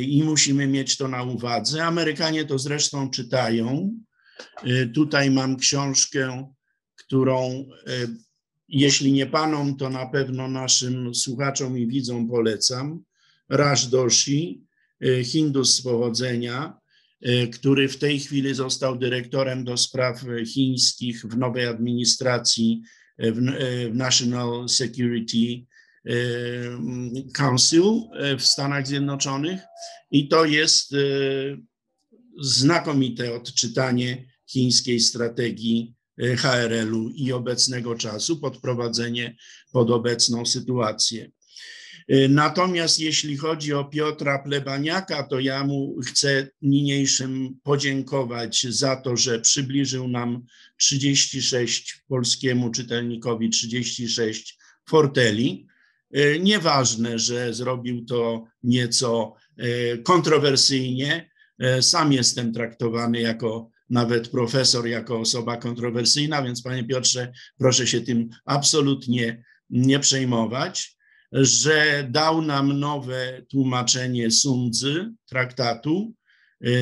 i musimy mieć to na uwadze. Amerykanie to zresztą czytają. Tutaj mam książkę, którą jeśli nie panom, to na pewno naszym słuchaczom i widzom polecam. Rush Doshi, Hindus z pochodzenia, który w tej chwili został dyrektorem do spraw chińskich w nowej administracji w National Security Council w Stanach Zjednoczonych. I to jest znakomite odczytanie chińskiej strategii H R L u i obecnego czasu, podprowadzenie pod obecną sytuację. Natomiast jeśli chodzi o Piotra Plebaniaka, to ja mu chcę niniejszym podziękować za to, że przybliżył nam trzydzieści sześć, polskiemu czytelnikowi trzydzieści sześć forteli. Nieważne, że zrobił to nieco kontrowersyjnie, Sam jestem traktowany jako nawet profesor, jako osoba kontrowersyjna, więc panie Piotrze, proszę się tym absolutnie nie przejmować, że dał nam nowe tłumaczenie Sun Tzu, traktatu,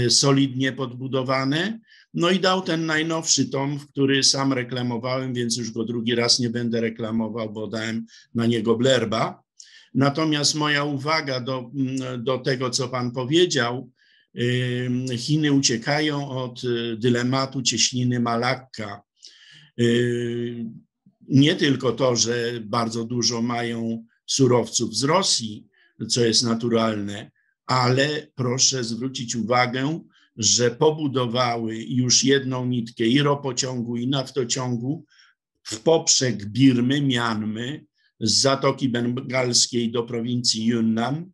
solidnie podbudowane, no i dał ten najnowszy tom, który sam reklamowałem, więc już go drugi raz nie będę reklamował, bo dałem na niego blerba. Natomiast moja uwaga do, do tego, co pan powiedział, Chiny uciekają od dylematu cieśniny Malakka. Nie tylko to, że bardzo dużo mają surowców z Rosji, co jest naturalne, ale proszę zwrócić uwagę, że pobudowały już jedną nitkę i ropociągu, i naftociągu w poprzek Birmy, Mianmy, z Zatoki Bengalskiej do prowincji Yunnan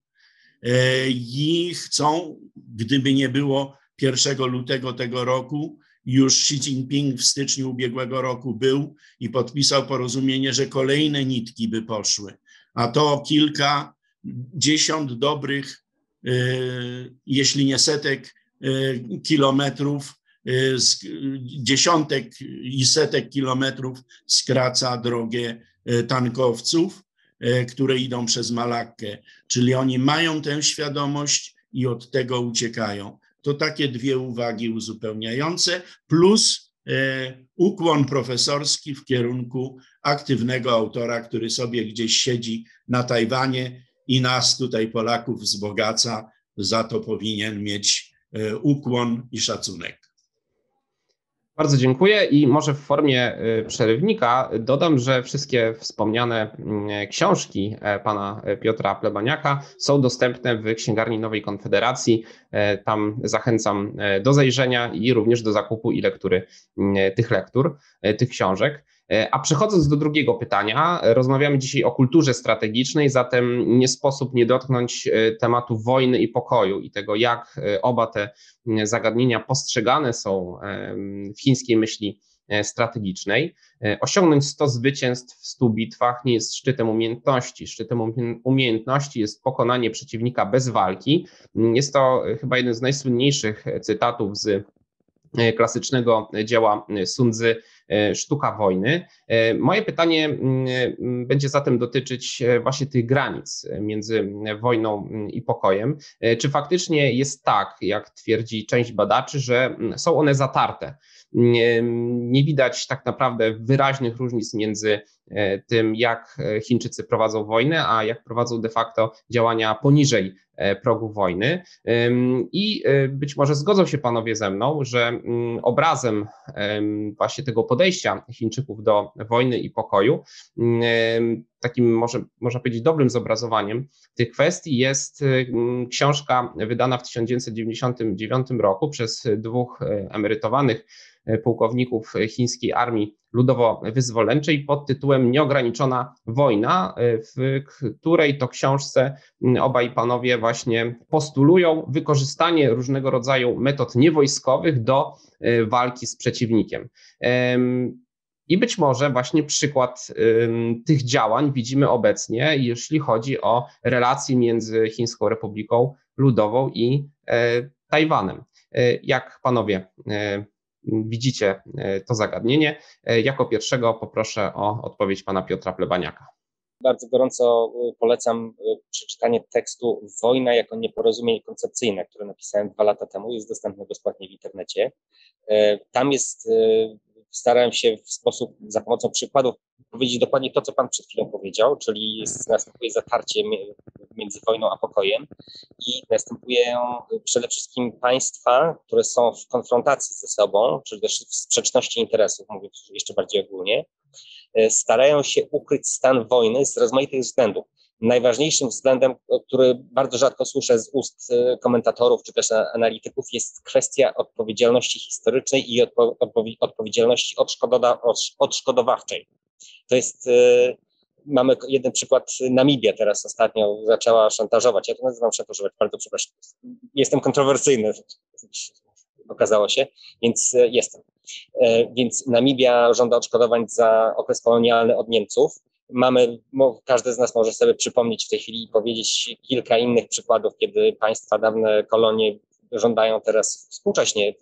i chcą, gdyby nie było pierwszego lutego tego roku, już Xi Jinping w styczniu ubiegłego roku był i podpisał porozumienie, że kolejne nitki by poszły, a to kilka dziesiąt dobrych, jeśli nie setek kilometrów, dziesiątek i setek kilometrów skraca drogę tankowców, które idą przez Malakkę. Czyli oni mają tę świadomość i od tego uciekają. To takie dwie uwagi uzupełniające, plus ukłon profesorski w kierunku aktywnego autora, który sobie gdzieś siedzi na Tajwanie i nas tutaj Polaków wzbogaca, za to powinien mieć ukłon i szacunek. Bardzo dziękuję i może w formie przerywnika dodam, że wszystkie wspomniane książki pana Piotra Plebaniaka są dostępne w Księgarni Nowej Konfederacji. Tam zachęcam do zajrzenia i również do zakupu i lektury tych lektur, tych książek. A przechodząc do drugiego pytania, rozmawiamy dzisiaj o kulturze strategicznej, zatem nie sposób nie dotknąć tematu wojny i pokoju i tego, jak oba te zagadnienia postrzegane są w chińskiej myśli strategicznej. Osiągnąć sto zwycięstw w stu bitwach nie jest szczytem umiejętności. Szczytem umiejętności jest pokonanie przeciwnika bez walki. Jest to chyba jeden z najsłynniejszych cytatów z klasycznego dzieła Sun Tzu Sztuka wojny. Moje pytanie będzie zatem dotyczyć właśnie tych granic między wojną i pokojem. Czy faktycznie jest tak, jak twierdzi część badaczy, że są one zatarte? Nie, nie widać tak naprawdę wyraźnych różnic między tym, jak Chińczycy prowadzą wojnę, a jak prowadzą de facto działania poniżej progu wojny. I być może zgodzą się panowie ze mną, że obrazem właśnie tego podejścia Chińczyków do wojny i pokoju, takim może, można powiedzieć dobrym zobrazowaniem tych kwestii jest książka wydana w tysiąc dziewięćset dziewięćdziesiątym dziewiątym roku przez dwóch emerytowanych pułkowników Chińskiej Armii Ludowo-Wyzwoleńczej pod tytułem Nieograniczona wojna, w której to książce obaj panowie właśnie postulują wykorzystanie różnego rodzaju metod niewojskowych do walki z przeciwnikiem. I być może właśnie przykład y, tych działań widzimy obecnie, jeśli chodzi o relacje między Chińską Republiką Ludową i y, Tajwanem. Y, jak panowie y, widzicie y, to zagadnienie? Y, jako pierwszego poproszę o odpowiedź pana Piotra Plebaniaka. Bardzo gorąco polecam przeczytanie tekstu Wojna jako nieporozumienie koncepcyjne, które napisałem dwa lata temu, jest dostępny bezpłatnie w internecie. Y, tam jest... Y, Starałem się w sposób, za pomocą przykładów powiedzieć dokładnie to, co pan przed chwilą powiedział, czyli następuje zatarcie między wojną a pokojem i następują przede wszystkim państwa, które są w konfrontacji ze sobą, czyli też w sprzeczności interesów, mówię jeszcze bardziej ogólnie, starają się ukryć stan wojny z rozmaitych względów. Najważniejszym względem, który bardzo rzadko słyszę z ust komentatorów czy też analityków, jest kwestia odpowiedzialności historycznej i odpo- odpo- odpowiedzialności odszkododa- odszkodowawczej. To jest, y- mamy jeden przykład, Namibia teraz ostatnio zaczęła szantażować, ja to nazywam szantażować, bardzo przepraszam, jestem kontrowersyjny, okazało się, więc y- jestem. Y- więc Namibia żąda odszkodowań za okres kolonialny od Niemców. Mamy, każdy z nas może sobie przypomnieć w tej chwili i powiedzieć kilka innych przykładów, kiedy państwa, dawne kolonie żądają teraz współcześnie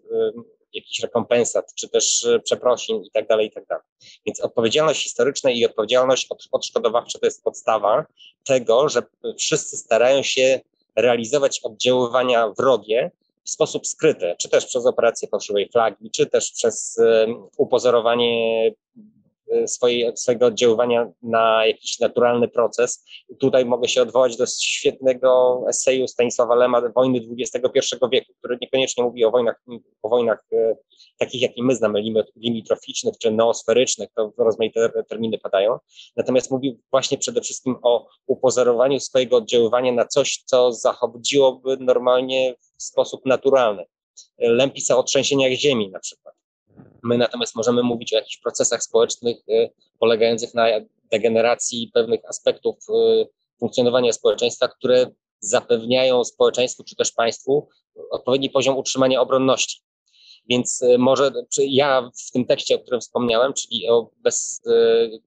jakichś rekompensat, czy też przeprosin i tak dalej, i tak dalej. Więc odpowiedzialność historyczna i odpowiedzialność odszkodowawcza to jest podstawa tego, że wszyscy starają się realizować oddziaływania wrogie w sposób skryty, czy też przez operację fałszywej flagi, czy też przez upozorowanie Swoje, swojego oddziaływania na jakiś naturalny proces. Tutaj mogę się odwołać do świetnego eseju Stanisława Lema Wojny dwudziestego pierwszego wieku, który niekoniecznie mówi o wojnach, o wojnach e, takich, jakie my znamy, limitroficznych czy noosferycznych, to rozmaite terminy padają. Natomiast mówi właśnie przede wszystkim o upozorowaniu swojego oddziaływania na coś, co zachodziłoby normalnie w sposób naturalny. Lem pisał o trzęsieniach ziemi na przykład. My natomiast możemy mówić o jakichś procesach społecznych y, polegających na degeneracji pewnych aspektów y, funkcjonowania społeczeństwa, które zapewniają społeczeństwu czy też państwu odpowiedni poziom utrzymania obronności. Więc y, może czy ja w tym tekście, o którym wspomniałem, czyli o bez, y,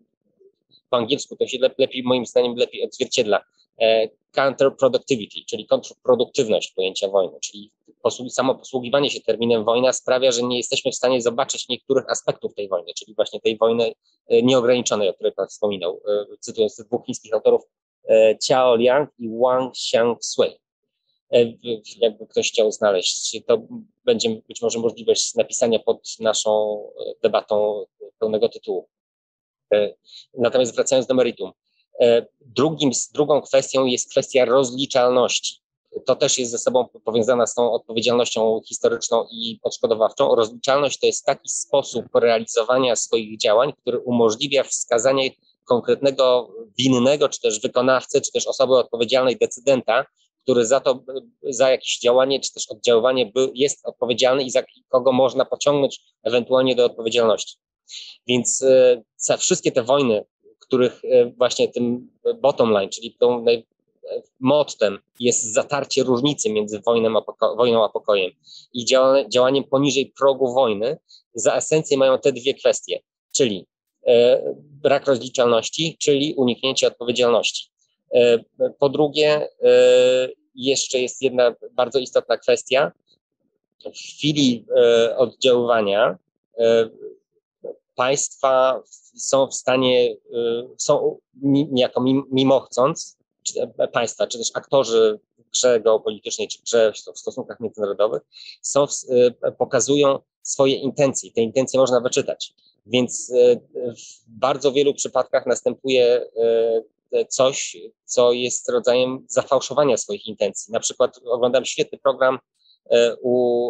po angielsku to się le, lepiej, moim zdaniem lepiej odzwierciedla e, counterproductivity, czyli kontrproduktywność pojęcia wojny, czyli Posługi, samo posługiwanie się terminem wojna sprawia, że nie jesteśmy w stanie zobaczyć niektórych aspektów tej wojny, czyli właśnie tej wojny nieograniczonej, o której Pan wspominał, cytując dwóch chińskich autorów, Qiao Liang i Wang Xiangshui. Jakby ktoś chciał znaleźć, to będzie być może możliwość napisania pod naszą debatą pełnego tytułu. Natomiast wracając do meritum, drugim, drugą kwestią jest kwestia rozliczalności. To też jest ze sobą powiązana z tą odpowiedzialnością historyczną i odszkodowawczą. Rozliczalność to jest taki sposób realizowania swoich działań, który umożliwia wskazanie konkretnego winnego, czy też wykonawcy, czy też osoby odpowiedzialnej, decydenta, który za to, za jakieś działanie, czy też oddziaływanie jest odpowiedzialny i za kogo można pociągnąć ewentualnie do odpowiedzialności. Więc za wszystkie te wojny, których właśnie tym bottom line, czyli tą naj mottem jest zatarcie różnicy między wojną a, poko- wojną a pokojem i dział- działaniem poniżej progu wojny, za esencję mają te dwie kwestie, czyli e, brak rozliczalności, czyli uniknięcie odpowiedzialności. E, po drugie, e, jeszcze jest jedna bardzo istotna kwestia. W chwili e, oddziaływania e, państwa są w stanie, e, są niejako mim- mimochodząc, Czy państwa, czy też aktorzy w grze geopolitycznej, czy w grze w stosunkach międzynarodowych, są, pokazują swoje intencje. Te intencje można wyczytać. Więc w bardzo wielu przypadkach następuje coś, co jest rodzajem zafałszowania swoich intencji. Na przykład oglądam świetny program u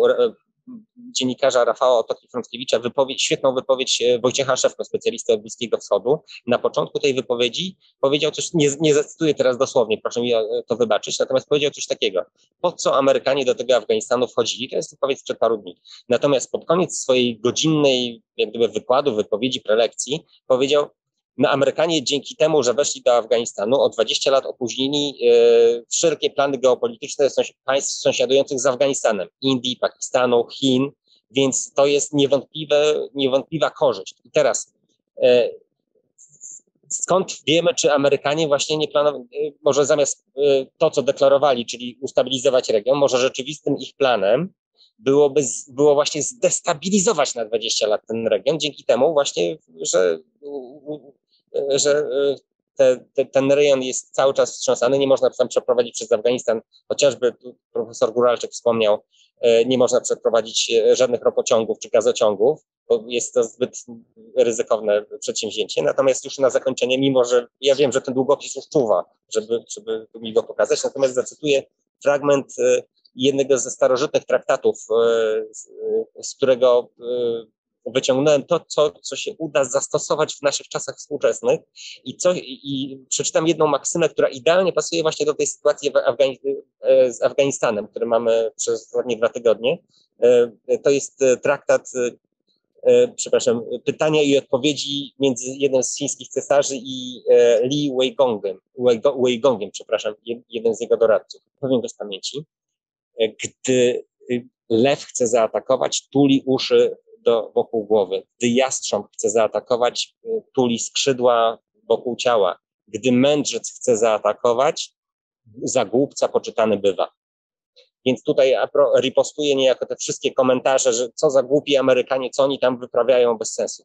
dziennikarza Rafała Otoki-Frąckiewicza, wypowiedź, świetną wypowiedź Wojciecha Szewko, specjalisty od Bliskiego Wschodu. Na początku tej wypowiedzi powiedział coś, nie, nie zacytuję teraz dosłownie, proszę mi to wybaczyć, natomiast powiedział coś takiego. Po co Amerykanie do tego Afganistanu wchodzili? To jest wypowiedź sprzed paru dni. Natomiast pod koniec swojej godzinnej jak gdyby wykładu, wypowiedzi, prelekcji powiedział, no Amerykanie dzięki temu, że weszli do Afganistanu, o dwadzieścia lat opóźnili yy, wszelkie plany geopolityczne sąs- państw sąsiadujących z Afganistanem, Indii, Pakistanu, Chin, więc to jest niewątpliwe, niewątpliwa korzyść. I teraz yy, skąd wiemy, czy Amerykanie właśnie nie planowali, yy, może zamiast yy, to, co deklarowali, czyli ustabilizować region, może rzeczywistym ich planem byłoby z, było właśnie zdestabilizować na dwadzieścia lat ten region, dzięki temu właśnie, że yy, że te, te, ten rejon jest cały czas wstrząsany, nie można tam przeprowadzić przez Afganistan, chociażby profesor Guralczyk wspomniał, nie można przeprowadzić żadnych ropociągów czy gazociągów, bo jest to zbyt ryzykowne przedsięwzięcie. Natomiast już na zakończenie, mimo że ja wiem, że ten długopis już czuwa, żeby, żeby mi go pokazać, natomiast zacytuję fragment jednego ze starożytnych traktatów, z, z którego wyciągnąłem to, co, co się uda zastosować w naszych czasach współczesnych i, co, i przeczytam jedną maksymę, która idealnie pasuje właśnie do tej sytuacji w Afgani- z Afganistanem, który mamy przez ostatnie dwa tygodnie. To jest traktat, przepraszam, pytania i odpowiedzi między jednym z chińskich cesarzy i Li Weigongiem, Weigongiem, przepraszam, jeden z jego doradców. Powiem go z pamięci. Gdy lew chce zaatakować, tuli uszy Do, wokół głowy. Gdy jastrząb chce zaatakować, tuli skrzydła wokół ciała. Gdy mędrzec chce zaatakować, za głupca poczytany bywa. Więc tutaj ripostuję niejako te wszystkie komentarze, że co za głupi Amerykanie, co oni tam wyprawiają bez sensu.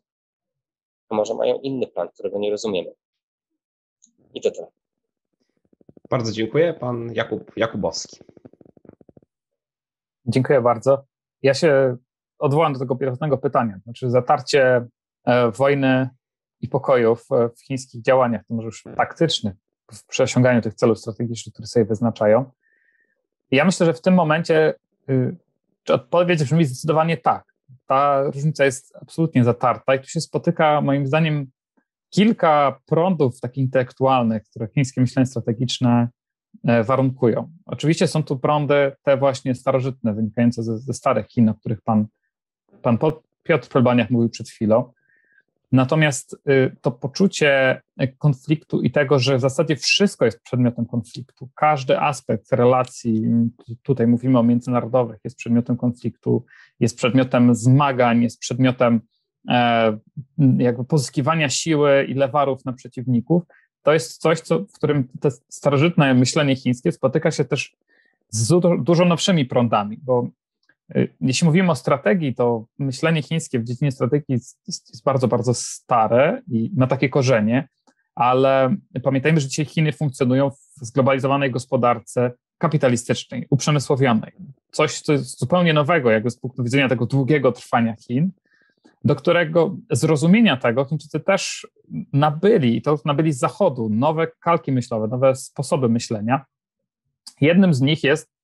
A może mają inny plan, którego nie rozumiemy. I to tyle. Bardzo dziękuję. Pan Jakub Jakóbowski. Dziękuję bardzo. Ja się odwołam do tego pierwotnego pytania. Znaczy zatarcie wojny i pokojów w chińskich działaniach, to może już taktycznych, w przesiąganiu tych celów strategicznych, które sobie wyznaczają. Ja myślę, że w tym momencie czy odpowiedź brzmi zdecydowanie tak. Ta różnica jest absolutnie zatarta i tu się spotyka moim zdaniem kilka prądów takich intelektualnych, które chińskie myślenie strategiczne warunkują. Oczywiście są tu prądy te właśnie starożytne, wynikające ze, ze starych Chin, o których pan, pan Piotr Plebaniak mówił przed chwilą. Natomiast to poczucie konfliktu i tego, że w zasadzie wszystko jest przedmiotem konfliktu, każdy aspekt relacji, tutaj mówimy o międzynarodowych, jest przedmiotem konfliktu, jest przedmiotem zmagań, jest przedmiotem jakby pozyskiwania siły i lewarów na przeciwników, to jest coś, co, w którym to starożytne myślenie chińskie spotyka się też z dużo nowszymi prądami, bo jeśli mówimy o strategii, to myślenie chińskie w dziedzinie strategii jest, jest bardzo, bardzo stare i ma takie korzenie, ale pamiętajmy, że dzisiaj Chiny funkcjonują w zglobalizowanej gospodarce kapitalistycznej, uprzemysłowionej. Coś, co jest zupełnie nowego jakby z punktu widzenia tego długiego trwania Chin, do którego zrozumienia tego Chińczycy też nabyli, i to nabyli z Zachodu, nowe kalki myślowe, nowe sposoby myślenia. Jednym z nich jest,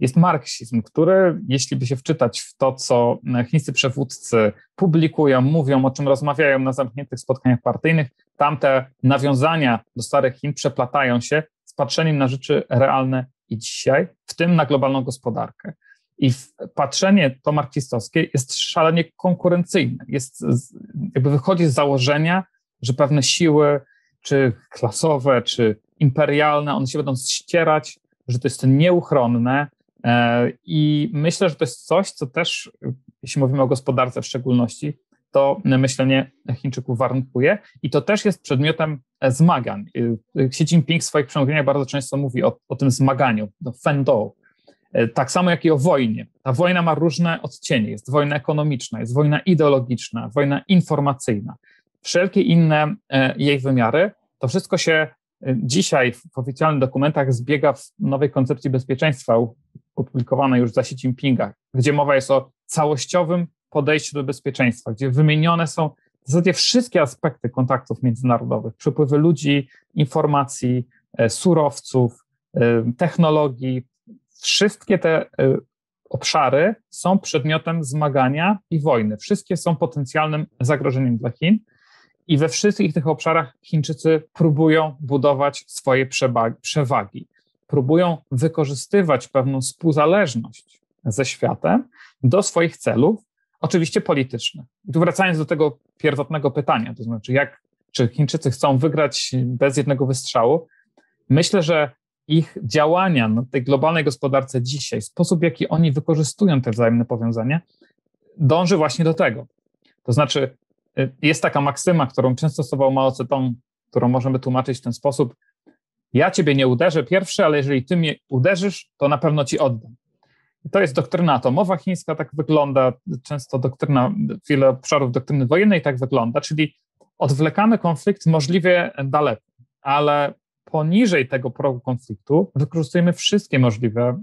jest marksizm, który, jeśli by się wczytać w to, co chińscy przywódcy publikują, mówią, o czym rozmawiają na zamkniętych spotkaniach partyjnych, tamte nawiązania do starych Chin przeplatają się z patrzeniem na rzeczy realne i dzisiaj, w tym na globalną gospodarkę. I patrzenie to marksistowskie jest szalenie konkurencyjne, jest, jakby wychodzi z założenia, że pewne siły, czy klasowe, czy imperialne, one się będą ścierać, że to jest nieuchronne i myślę, że to jest coś, co też, jeśli mówimy o gospodarce w szczególności, to myślenie Chińczyków warunkuje i to też jest przedmiotem zmagań. Xi Jinping w swoich przemówieniach bardzo często mówi o, o tym zmaganiu, o fendou. Tak samo jak i o wojnie. Ta wojna ma różne odcienie. Jest wojna ekonomiczna, jest wojna ideologiczna, wojna informacyjna. Wszelkie inne jej wymiary, to wszystko się dzisiaj w oficjalnych dokumentach zbiega w nowej koncepcji bezpieczeństwa opublikowanej już za Xi Jinpinga, gdzie mowa jest o całościowym podejściu do bezpieczeństwa, gdzie wymienione są w zasadzie wszystkie aspekty kontaktów międzynarodowych, przepływy ludzi, informacji, surowców, technologii. Wszystkie te obszary są przedmiotem zmagania i wojny. Wszystkie są potencjalnym zagrożeniem dla Chin i we wszystkich tych obszarach Chińczycy próbują budować swoje przewagi. Próbują wykorzystywać pewną współzależność ze światem do swoich celów, oczywiście politycznych. I tu wracając do tego pierwotnego pytania, to znaczy jak, czy Chińczycy chcą wygrać bez jednego wystrzału, myślę, że ich działania na tej globalnej gospodarce dzisiaj, sposób, w jaki oni wykorzystują te wzajemne powiązania, dąży właśnie do tego. To znaczy jest taka maksyma, którą często stosował Mao Zedong, którą możemy tłumaczyć w ten sposób: ja ciebie nie uderzę pierwszy, ale jeżeli ty mnie uderzysz, to na pewno ci oddam. I to jest doktryna atomowa chińska, tak wygląda, często doktryna, wiele obszarów doktryny wojennej tak wygląda, czyli odwlekany konflikt możliwie daleko, ale poniżej tego progu konfliktu wykorzystujemy wszystkie możliwe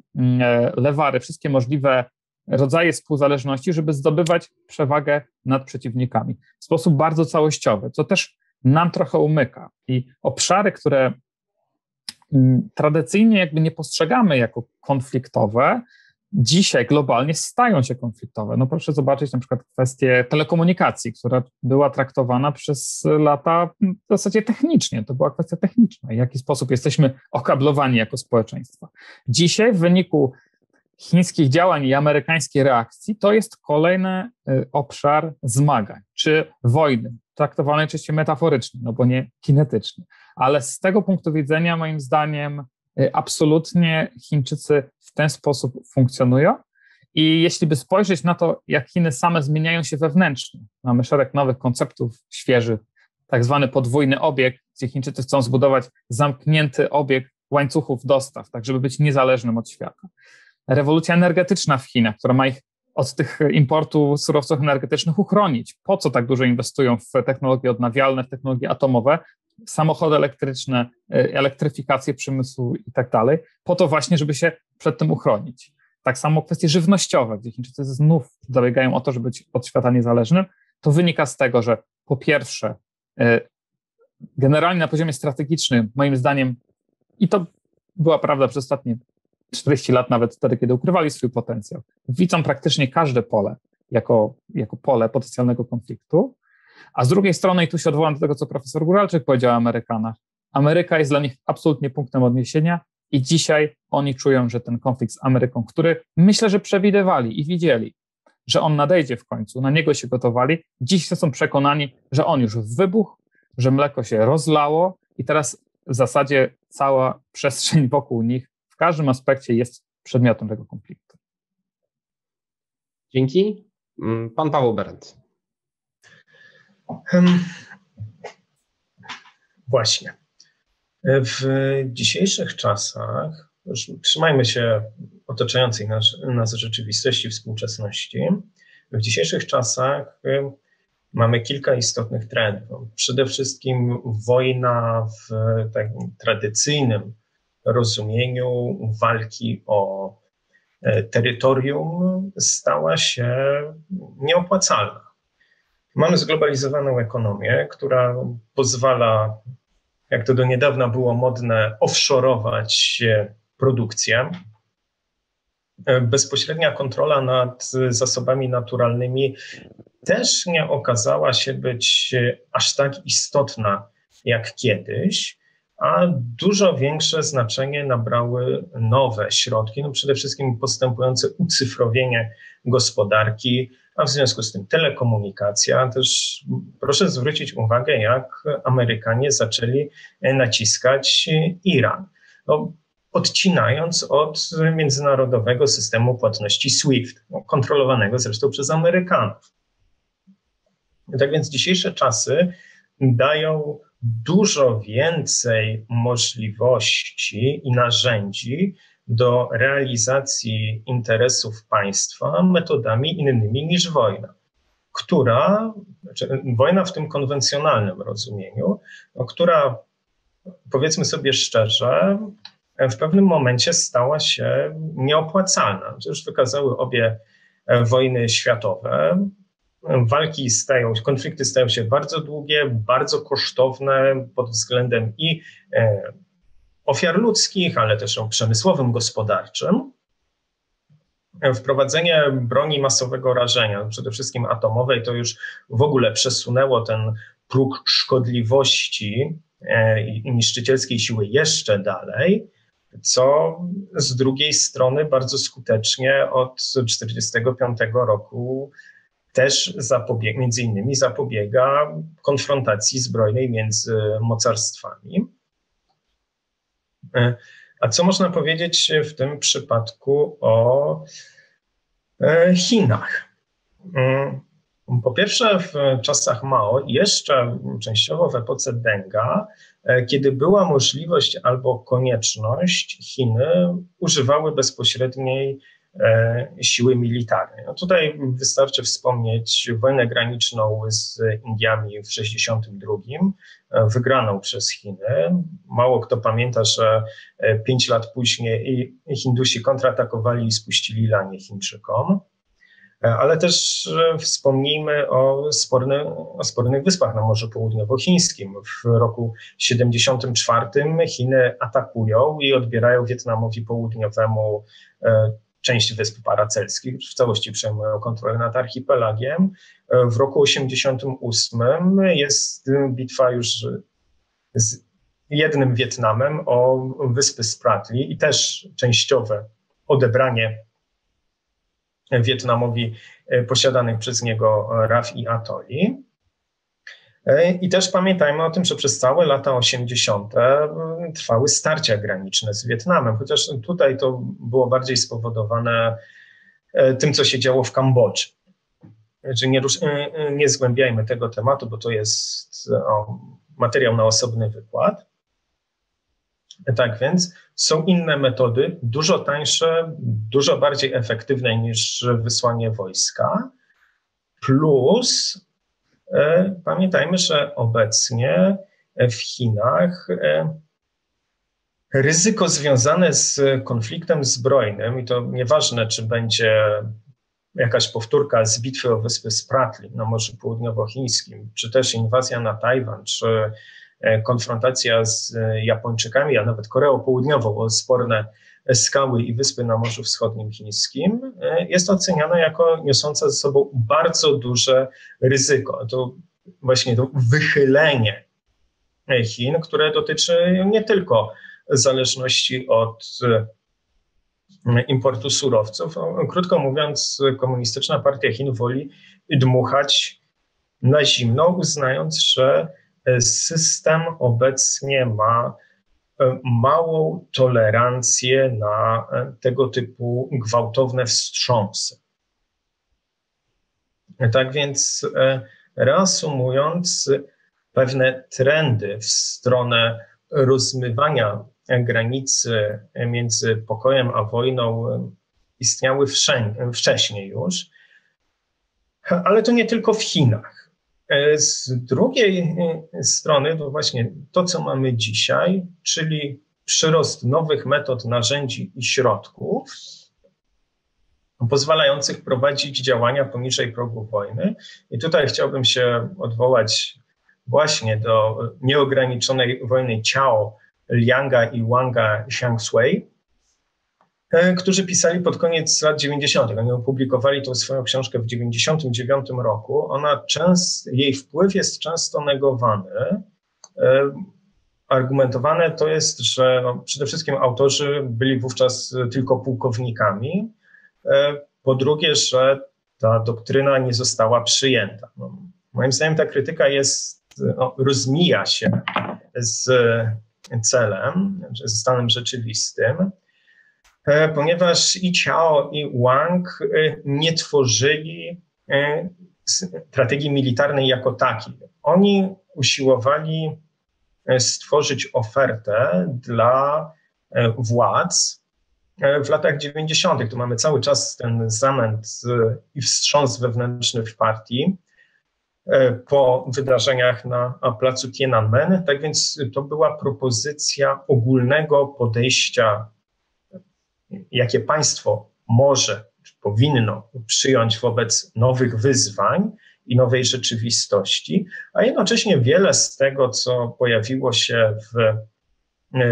lewary, wszystkie możliwe rodzaje współzależności, żeby zdobywać przewagę nad przeciwnikami w sposób bardzo całościowy, co też nam trochę umyka. I obszary, które tradycyjnie jakby nie postrzegamy jako konfliktowe, dzisiaj globalnie stają się konfliktowe. No proszę zobaczyć na przykład kwestię telekomunikacji, która była traktowana przez lata w zasadzie technicznie. To była kwestia techniczna, w jaki sposób jesteśmy okablowani jako społeczeństwo. Dzisiaj w wyniku chińskich działań i amerykańskiej reakcji to jest kolejny obszar zmagań czy wojny, traktowanej oczywiście metaforycznie, no bo nie kinetycznie. Ale z tego punktu widzenia moim zdaniem absolutnie Chińczycy w ten sposób funkcjonują i jeśli by spojrzeć na to, jak Chiny same zmieniają się wewnętrznie, mamy szereg nowych konceptów świeżych, tak zwany podwójny obieg, gdzie Chińczycy chcą zbudować zamknięty obieg łańcuchów dostaw, tak żeby być niezależnym od świata. rewolucja energetyczna w Chinach, która ma ich od tych importu surowców energetycznych uchronić. Po co tak dużo inwestują w technologie odnawialne, w technologie atomowe, samochody elektryczne, elektryfikację przemysłu i tak dalej, po to właśnie, żeby się przed tym uchronić. Tak samo kwestie żywnościowe, gdzie Chińczycy znów zabiegają o to, żeby być od świata niezależnym, to wynika z tego, że po pierwsze, generalnie na poziomie strategicznym, moim zdaniem, i to była prawda przez ostatnie czterdzieści lat, nawet wtedy, kiedy ukrywali swój potencjał, widzą praktycznie każde pole jako, jako pole potencjalnego konfliktu, a z drugiej strony, i tu się odwołam do tego, co profesor Guralczyk powiedział o Amerykanach, Ameryka jest dla nich absolutnie punktem odniesienia i dzisiaj oni czują, że ten konflikt z Ameryką, który myślę, że przewidywali i widzieli, że on nadejdzie w końcu, na niego się gotowali, dziś są przekonani, że on już wybuchł, że mleko się rozlało i teraz w zasadzie cała przestrzeń wokół nich w każdym aspekcie jest przedmiotem tego konfliktu. Dzięki. Pan Paweł Behrendt. Hmm. Właśnie. W dzisiejszych czasach, już trzymajmy się otaczającej nas, nas rzeczywistości, współczesności, w dzisiejszych czasach mamy kilka istotnych trendów. Przede wszystkim wojna w takim tradycyjnym rozumieniu walki o terytorium stała się nieopłacalna. Mamy zglobalizowaną ekonomię, która pozwala, jak to do niedawna było modne, offshore'ować produkcję. Bezpośrednia kontrola nad zasobami naturalnymi też nie okazała się być aż tak istotna jak kiedyś, a dużo większe znaczenie nabrały nowe środki, no przede wszystkim postępujące ucyfrowienie gospodarki, a w związku z tym telekomunikacja. Też proszę zwrócić uwagę, jak Amerykanie zaczęli naciskać Iran, no, odcinając od międzynarodowego systemu płatności SWIFT, no, kontrolowanego zresztą przez Amerykanów. Tak więc dzisiejsze czasy dają dużo więcej możliwości i narzędzi do realizacji interesów państwa metodami innymi niż wojna, która, znaczy wojna w tym konwencjonalnym rozumieniu, która, powiedzmy sobie szczerze, w pewnym momencie stała się nieopłacalna. To już wykazały obie wojny światowe. Walki stają, konflikty stają się bardzo długie, bardzo kosztowne pod względem i ofiar ludzkich, ale też przemysłowym, gospodarczym. Wprowadzenie broni masowego rażenia, przede wszystkim atomowej, to już w ogóle przesunęło ten próg szkodliwości i niszczycielskiej siły jeszcze dalej, co z drugiej strony bardzo skutecznie od tysiąc dziewięćset czterdziestego piątego roku też zapobieg, między innymi zapobiega konfrontacji zbrojnej między mocarstwami. A co można powiedzieć w tym przypadku o Chinach? Po pierwsze, w czasach Mao, jeszcze częściowo w epoce Denga, kiedy była możliwość albo konieczność, Chiny używały bezpośredniej siły militarnej. No tutaj wystarczy wspomnieć wojnę graniczną z Indiami w tysiąc dziewięćset sześćdziesiątym drugim, wygraną przez Chiny. Mało kto pamięta, że pięć lat później Hindusi kontratakowali i spuścili lanie Chińczykom. Ale też wspomnijmy o, sporny, o spornych wyspach na Morzu Południowochińskim. W roku tysiąc dziewięćset siedemdziesiątym czwartym Chiny atakują i odbierają Wietnamowi Południowemu część Wysp Paracelskich, w całości przejmują kontrolę nad archipelagiem. W roku tysiąc dziewięćset osiemdziesiątym ósmym jest bitwa już z jednym Wietnamem o wyspy Spratly i też częściowe odebranie Wietnamowi posiadanych przez niego raf i atoli. I też pamiętajmy o tym, że przez całe lata osiemdziesiąte trwały starcia graniczne z Wietnamem, chociaż tutaj to było bardziej spowodowane tym, co się działo w Kambodży. Nie, nie zgłębiajmy tego tematu, bo to jest o, materiał na osobny wykład. Tak więc są inne metody, dużo tańsze, dużo bardziej efektywne niż wysłanie wojska. Plus e, pamiętajmy, że obecnie w Chinach e, ryzyko związane z konfliktem zbrojnym, i to nieważne, czy będzie jakaś powtórka z bitwy o Wyspy Spratly na Morzu Południowochińskim, czy też inwazja na Tajwan, czy konfrontacja z Japończykami, a nawet Koreą Południową o sporne skały i wyspy na Morzu Wschodnim Chińskim, jest oceniana jako niosąca ze sobą bardzo duże ryzyko. To właśnie to wychylenie Chin, które dotyczy nie tylko zależności od importu surowców. Krótko mówiąc, Komunistyczna Partia Chin woli dmuchać na zimno, uznając, że system obecnie ma małą tolerancję na tego typu gwałtowne wstrząsy. Tak więc reasumując, pewne trendy w stronę rozmywania granicy między pokojem a wojną istniały wcześniej już, ale to nie tylko w Chinach. Z drugiej strony to właśnie to, co mamy dzisiaj, czyli przyrost nowych metod, narzędzi i środków pozwalających prowadzić działania poniżej progu wojny. I tutaj chciałbym się odwołać właśnie do nieograniczonej wojny Ciao, Lianga i Wanga Xiangshui, którzy pisali pod koniec lat dziewięćdziesiątych. Oni opublikowali tą swoją książkę w dziewięćdziesiątym dziewiątym roku. Ona często, jej wpływ jest często negowany. Argumentowane to jest, że no, przede wszystkim autorzy byli wówczas tylko pułkownikami. Po drugie, że ta doktryna nie została przyjęta. No, moim zdaniem ta krytyka jest, no, rozmija się z celem, ze stanem rzeczywistym, ponieważ i Ciao, i Wang nie tworzyli strategii militarnej jako takiej. Oni usiłowali stworzyć ofertę dla władz w latach dziewięćdziesiątych. Tu mamy cały czas ten zamęt i wstrząs wewnętrzny w partii po wydarzeniach na placu Tiananmen. Tak więc to była propozycja ogólnego podejścia, jakie państwo może, czy powinno przyjąć wobec nowych wyzwań i nowej rzeczywistości, a jednocześnie wiele z tego, co pojawiło się w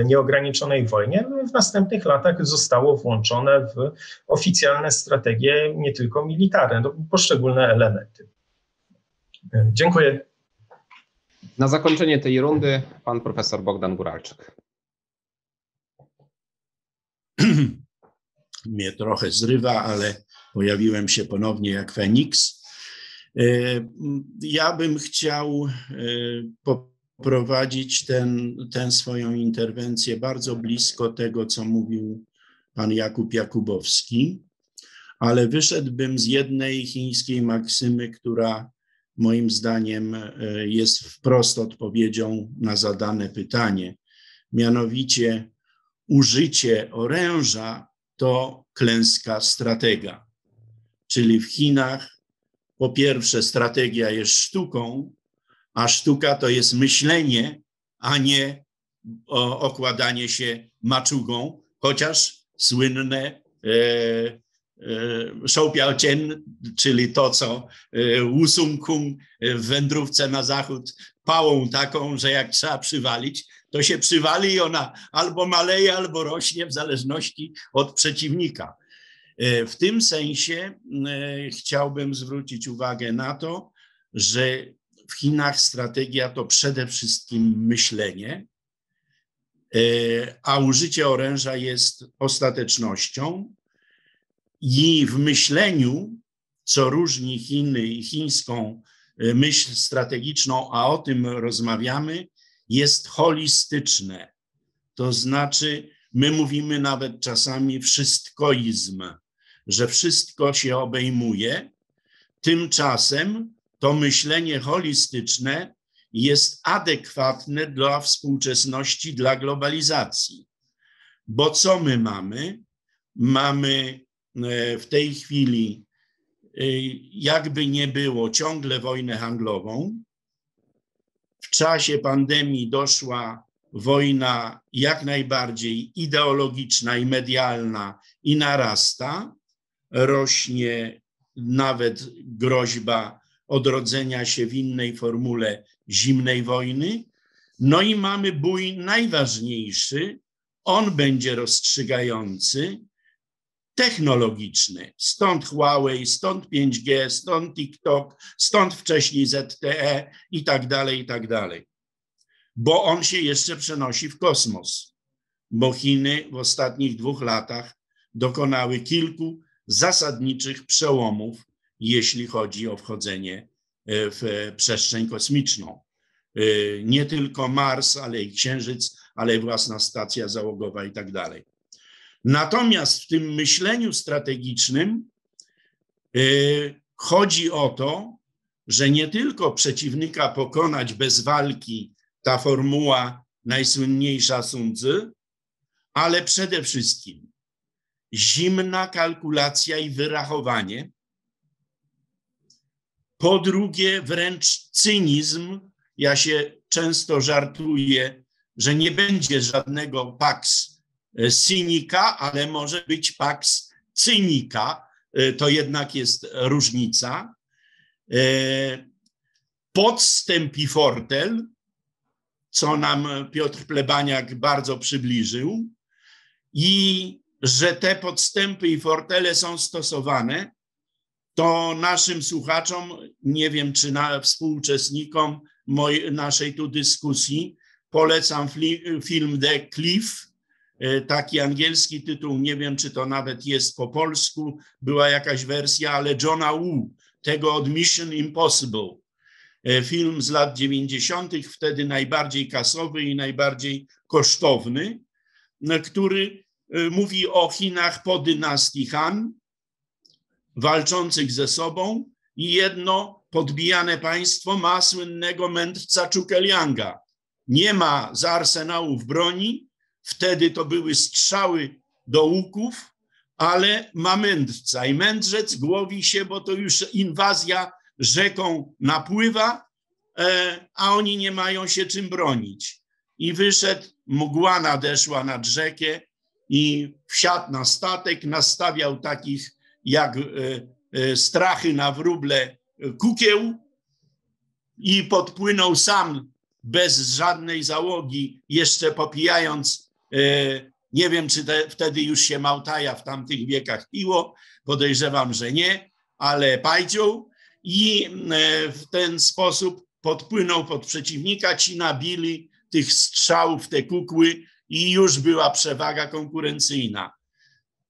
nieograniczonej wojnie, w następnych latach zostało włączone w oficjalne strategie, nie tylko militarne, poszczególne elementy. Dziękuję. Na zakończenie tej rundy pan profesor Bogdan Guralczyk. Mnie trochę zrywa, ale pojawiłem się ponownie jak Feniks. Ja bym chciał poprowadzić ten, ten swoją interwencję bardzo blisko tego, co mówił pan Jakub Jakóbowski, ale wyszedłbym z jednej chińskiej maksymy, która moim zdaniem jest wprost odpowiedzią na zadane pytanie. Mianowicie użycie oręża to klęska stratega. Czyli w Chinach po pierwsze strategia jest sztuką, a sztuka to jest myślenie, a nie okładanie się maczugą, chociaż słynne e, Shou Piao-chen, czyli to, co Wu Sung-kung w wędrówce na zachód pałą taką, że jak trzeba przywalić, to się przywali i ona albo maleje, albo rośnie w zależności od przeciwnika. W tym sensie chciałbym zwrócić uwagę na to, że w Chinach strategia to przede wszystkim myślenie, a użycie oręża jest ostatecznością. I w myśleniu, co różni Chiny i chińską myśl strategiczną, a o tym rozmawiamy, jest holistyczne. To znaczy, my mówimy nawet czasami wszystkoizm, że wszystko się obejmuje. Tymczasem to myślenie holistyczne jest adekwatne dla współczesności, dla globalizacji. Bo co my mamy? Mamy w tej chwili, jakby nie było, ciągle wojnę handlową. W czasie pandemii doszła wojna jak najbardziej ideologiczna i medialna i narasta. Rośnie nawet groźba odrodzenia się w innej formule zimnej wojny. No i mamy bój najważniejszy, on będzie rozstrzygający, technologiczny. Stąd Huawei, stąd pięć G, stąd TikTok, stąd wcześniej Z T E i tak dalej, i tak dalej. Bo on się jeszcze przenosi w kosmos, bo Chiny w ostatnich dwóch latach dokonały kilku zasadniczych przełomów, jeśli chodzi o wchodzenie w przestrzeń kosmiczną. Nie tylko Mars, ale i Księżyc, ale i własna stacja załogowa i tak dalej. Natomiast w tym myśleniu strategicznym chodzi o to, że nie tylko przeciwnika pokonać bez walki, ta formuła najsłynniejsza Sun Tzu, ale przede wszystkim zimna kalkulacja i wyrachowanie. Po drugie, wręcz cynizm. Ja się często żartuję, że nie będzie żadnego pax cynika, ale może być pax cynika. To jednak jest różnica. Podstęp i fortel, co nam Piotr Plebaniak bardzo przybliżył, i że te podstępy i fortele są stosowane, to naszym słuchaczom, nie wiem czy na, współuczestnikom moj, naszej tu dyskusji, polecam fli, film The Cliff, taki angielski tytuł, nie wiem czy to nawet jest po polsku, była jakaś wersja, ale Johna Woo, tego od Mission Impossible. Film z lat dziewięćdziesiątych, wtedy najbardziej kasowy i najbardziej kosztowny, który mówi o Chinach po dynastii Han, walczących ze sobą, i jedno podbijane państwo ma słynnego mędrca Zhuge Lianga. Nie ma z arsenałów broni, wtedy to były strzały do łuków, ale ma mędrca i mędrzec głowi się, bo to już inwazja rzeką napływa, a oni nie mają się czym bronić. I wyszedł, mgła nadeszła nad rzekę, i wsiadł na statek, nastawiał takich jak strachy na wróble kukieł i podpłynął sam bez żadnej załogi, jeszcze popijając, nie wiem czy te, wtedy już się Małtaja w tamtych wiekach piło, podejrzewam, że nie, ale pajdził, i w ten sposób podpłynął pod przeciwnika, ci nabili tych strzałów, te kukły, i już była przewaga konkurencyjna.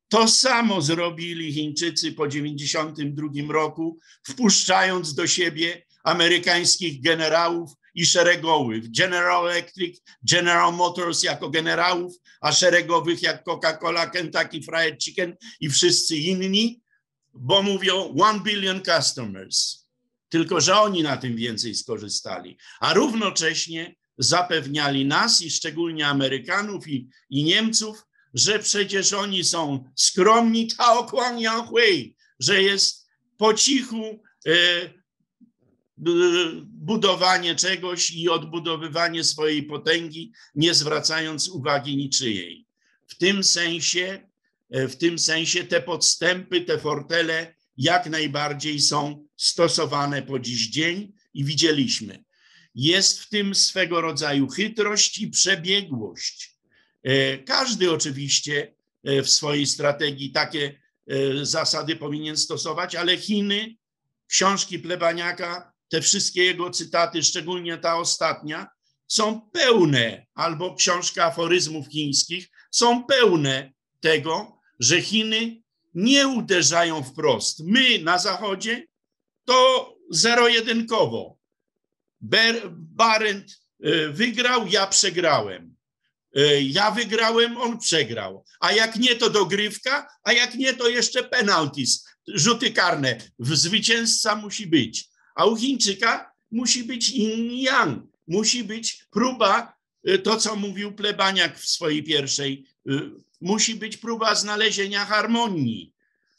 To samo zrobili Chińczycy po tysiąc dziewięćset dziewięćdziesiątym drugim roku, wpuszczając do siebie amerykańskich generałów i szeregowych. General Electric, General Motors jako generałów, a szeregowych jak Coca-Cola, Kentucky Fried Chicken i wszyscy inni, bo mówią one billion customers. Tylko że oni na tym więcej skorzystali. A równocześnie zapewniali nas i szczególnie Amerykanów i, i Niemców, że przecież oni są skromni, że jest po cichu e, budowanie czegoś i odbudowywanie swojej potęgi, nie zwracając uwagi niczyjej. W tym sensie, w tym sensie te podstępy, te fortele jak najbardziej są stosowane po dziś dzień i widzieliśmy. Jest w tym swego rodzaju chytrość i przebiegłość. Każdy oczywiście w swojej strategii takie zasady powinien stosować, ale Chiny, książki Plebaniaka, te wszystkie jego cytaty, szczególnie ta ostatnia, są pełne, albo książka aforyzmów chińskich, są pełne tego, że Chiny nie uderzają wprost. My na Zachodzie to zero-jedynkowo. Behrendt wygrał, ja przegrałem. Ja wygrałem, on przegrał. A jak nie, to dogrywka, a jak nie, to jeszcze penalties, rzuty karne. Zwycięzca musi być. A u Chińczyka musi być yin i yang, musi być próba, to co mówił Plebaniak w swojej pierwszej, musi być próba znalezienia harmonii.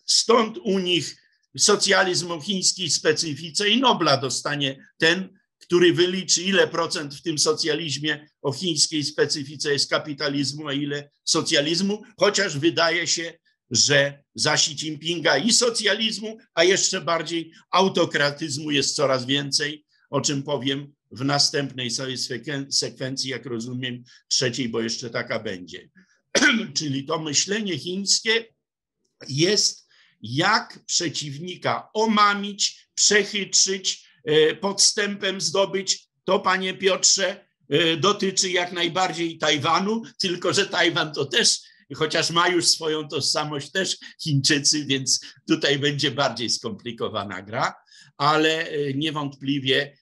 Stąd u nich socjalizm o chińskiej specyfice i Nobla dostanie ten, który wyliczy, ile procent w tym socjalizmie o chińskiej specyfice jest kapitalizmu, a ile socjalizmu, chociaż wydaje się, że za Xi Jinpinga i socjalizmu, a jeszcze bardziej autokratyzmu jest coraz więcej, o czym powiem w następnej całej sekwencji, jak rozumiem, trzeciej, bo jeszcze taka będzie. Czyli to myślenie chińskie jest jak przeciwnika omamić, przechytrzyć, podstępem zdobyć. To, panie Piotrze, dotyczy jak najbardziej Tajwanu, tylko że Tajwan to też, chociaż ma już swoją tożsamość, też Chińczycy, więc tutaj będzie bardziej skomplikowana gra, ale niewątpliwie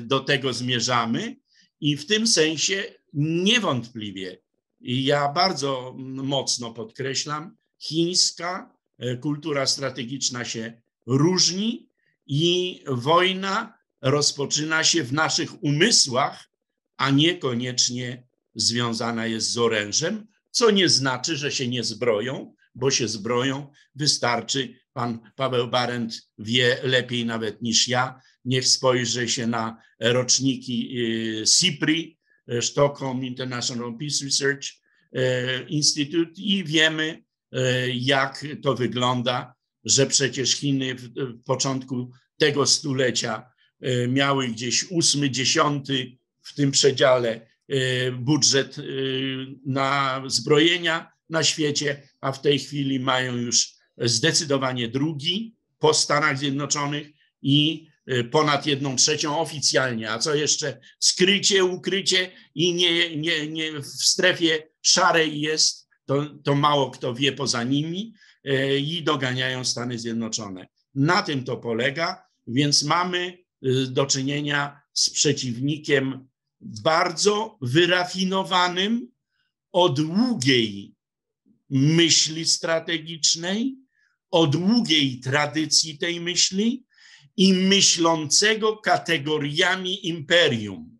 do tego zmierzamy i w tym sensie niewątpliwie, ja bardzo mocno podkreślam, chińska kultura strategiczna się różni i wojna rozpoczyna się w naszych umysłach, a niekoniecznie związana jest z orężem, co nie znaczy, że się nie zbroją, bo się zbroją. Wystarczy, pan Paweł Behrendt wie lepiej nawet niż ja, niech spojrzy się na roczniki SIPRI, Stockholm International Peace Research Institute, i wiemy, jak to wygląda, że przecież Chiny w początku tego stulecia miały gdzieś ósmy, dziesiąty w tym przedziale budżet na zbrojenia na świecie, a w tej chwili mają już zdecydowanie drugi po Stanach Zjednoczonych i ponad jedną trzecią oficjalnie, a co jeszcze skrycie, ukrycie i nie, nie, nie w strefie szarej jest, to, to mało kto wie poza nimi, i doganiają Stany Zjednoczone. Na tym to polega, więc mamy do czynienia z przeciwnikiem bardzo wyrafinowanym, o długiej myśli strategicznej, o długiej tradycji tej myśli i myślącego kategoriami imperium.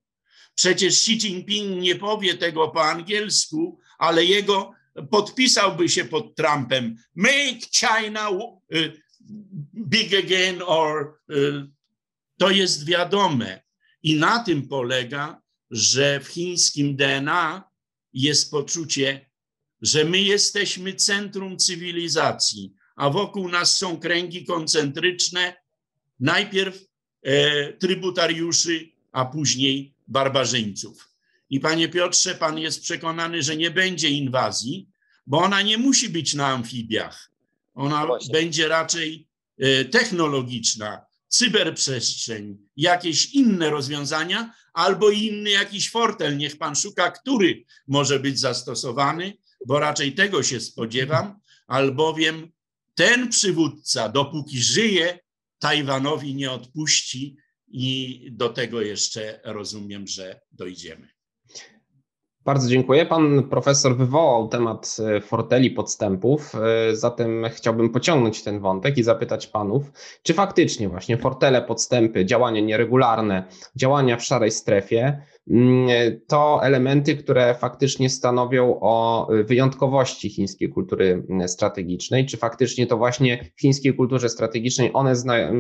Przecież Xi Jinping nie powie tego po angielsku, ale jego podpisałby się pod Trumpem. Make China big again, or... To jest wiadome. I na tym polega, że w chińskim D N A jest poczucie, że my jesteśmy centrum cywilizacji, a wokół nas są kręgi koncentryczne, najpierw e, trybutariuszy, a później barbarzyńców. I panie Piotrze, pan jest przekonany, że nie będzie inwazji, bo ona nie musi być na amfibiach. Ona Właśnie. będzie raczej e, technologiczna, cyberprzestrzeń, jakieś inne rozwiązania albo inny jakiś fortel. Niech pan szuka, który może być zastosowany, bo raczej tego się spodziewam, albowiem ten przywódca, dopóki żyje, Tajwanowi nie odpuści i do tego jeszcze rozumiem, że dojdziemy. Bardzo dziękuję. Pan profesor wywołał temat forteli podstępów, zatem chciałbym pociągnąć ten wątek i zapytać panów, czy faktycznie właśnie fortele podstępy, działania nieregularne, działania w szarej strefie to elementy, które faktycznie stanowią o wyjątkowości chińskiej kultury strategicznej, czy faktycznie to właśnie w chińskiej kulturze strategicznej one zna-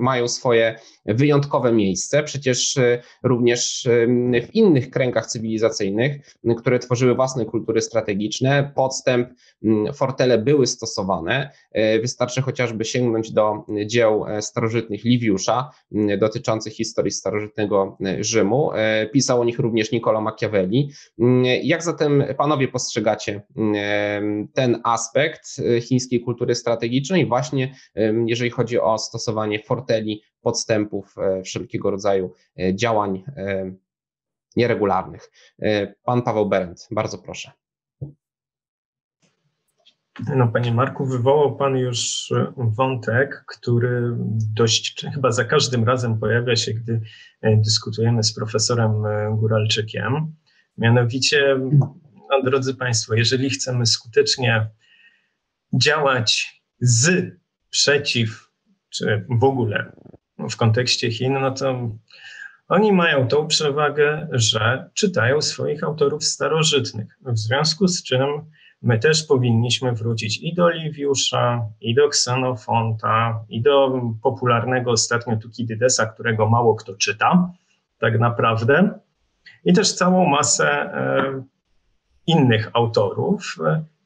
mają swoje wyjątkowe miejsce, przecież również w innych kręgach cywilizacyjnych, które tworzyły własne kultury strategiczne, podstęp, fortele były stosowane. Wystarczy chociażby sięgnąć do dzieł starożytnych Liwiusza dotyczących historii starożytnego Rzymu. Pisał o nich również Niccolo Machiavelli. Jak zatem panowie postrzegacie ten aspekt chińskiej kultury strategicznej właśnie jeżeli chodzi o stosowanie forteli, podstępów, wszelkiego rodzaju działań nieregularnych? Pan Paweł Behrendt, bardzo proszę. No, panie Marku, wywołał pan już wątek, który dość chyba za każdym razem pojawia się, gdy dyskutujemy z profesorem Guralczykiem. Mianowicie, no, drodzy państwo, jeżeli chcemy skutecznie działać z, przeciw, czy w ogóle w kontekście Chin, no to Oni mają tą przewagę, że czytają swoich autorów starożytnych, w związku z czym my też powinniśmy wrócić i do Liwiusza, i do Ksenofonta, i do popularnego ostatnio Tukidydesa, którego mało kto czyta tak naprawdę, i też całą masę e, innych autorów.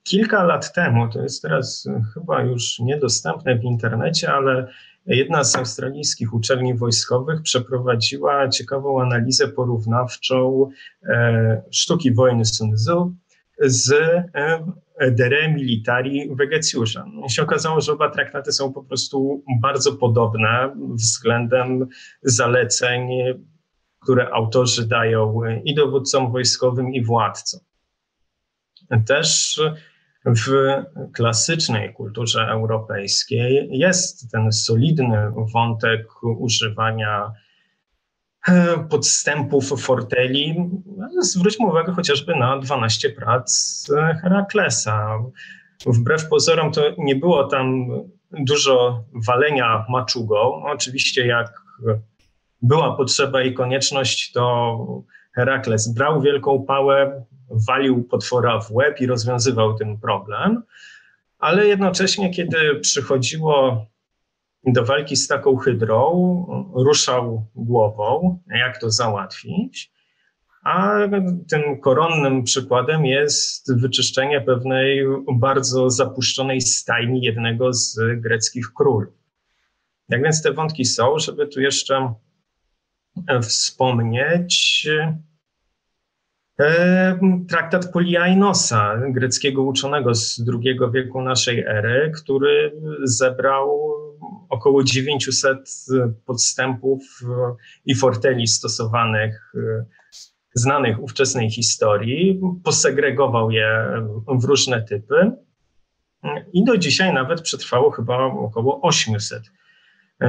Kilka lat temu, to jest teraz chyba już niedostępne w internecie, ale jedna z australijskich uczelni wojskowych przeprowadziła ciekawą analizę porównawczą e, sztuki wojny Sun Tzu z De re militari Vegetiusza. Się okazało, że oba traktaty są po prostu bardzo podobne względem zaleceń, które autorzy dają i dowódcom wojskowym, i władcom. Też w klasycznej kulturze europejskiej jest ten solidny wątek używania podstępów forteli. Zwróćmy uwagę chociażby na dwanaście prac Heraklesa. Wbrew pozorom to nie było tam dużo walenia maczugą. Oczywiście jak była potrzeba i konieczność, to Herakles brał wielką pałę, walił potwora w łeb i rozwiązywał ten problem. Ale jednocześnie, kiedy przychodziło do walki z taką hydrą, ruszał głową, jak to załatwić, a tym koronnym przykładem jest wyczyszczenie pewnej bardzo zapuszczonej stajni jednego z greckich królów. Tak więc te wątki są, żeby tu jeszcze wspomnieć traktat Poliainosa, greckiego uczonego z drugiego wieku naszej ery, który zebrał około dziewięćset podstępów i forteli stosowanych, znanych ówczesnej historii, posegregował je w różne typy i do dzisiaj nawet przetrwało chyba około osiemset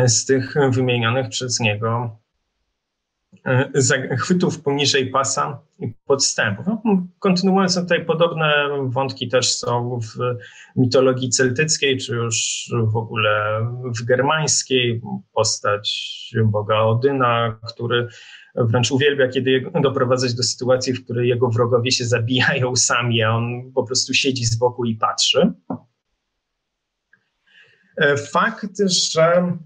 z tych wymienionych przez niego zachwytów poniżej pasa i podstępów. Kontynuując tutaj, podobne wątki też są w mitologii celtyckiej, czy już w ogóle w germańskiej. Postać boga Odyna, który wręcz uwielbia, kiedy doprowadzać do sytuacji, w której jego wrogowie się zabijają sami, a on po prostu siedzi z boku i patrzy. Fakt, że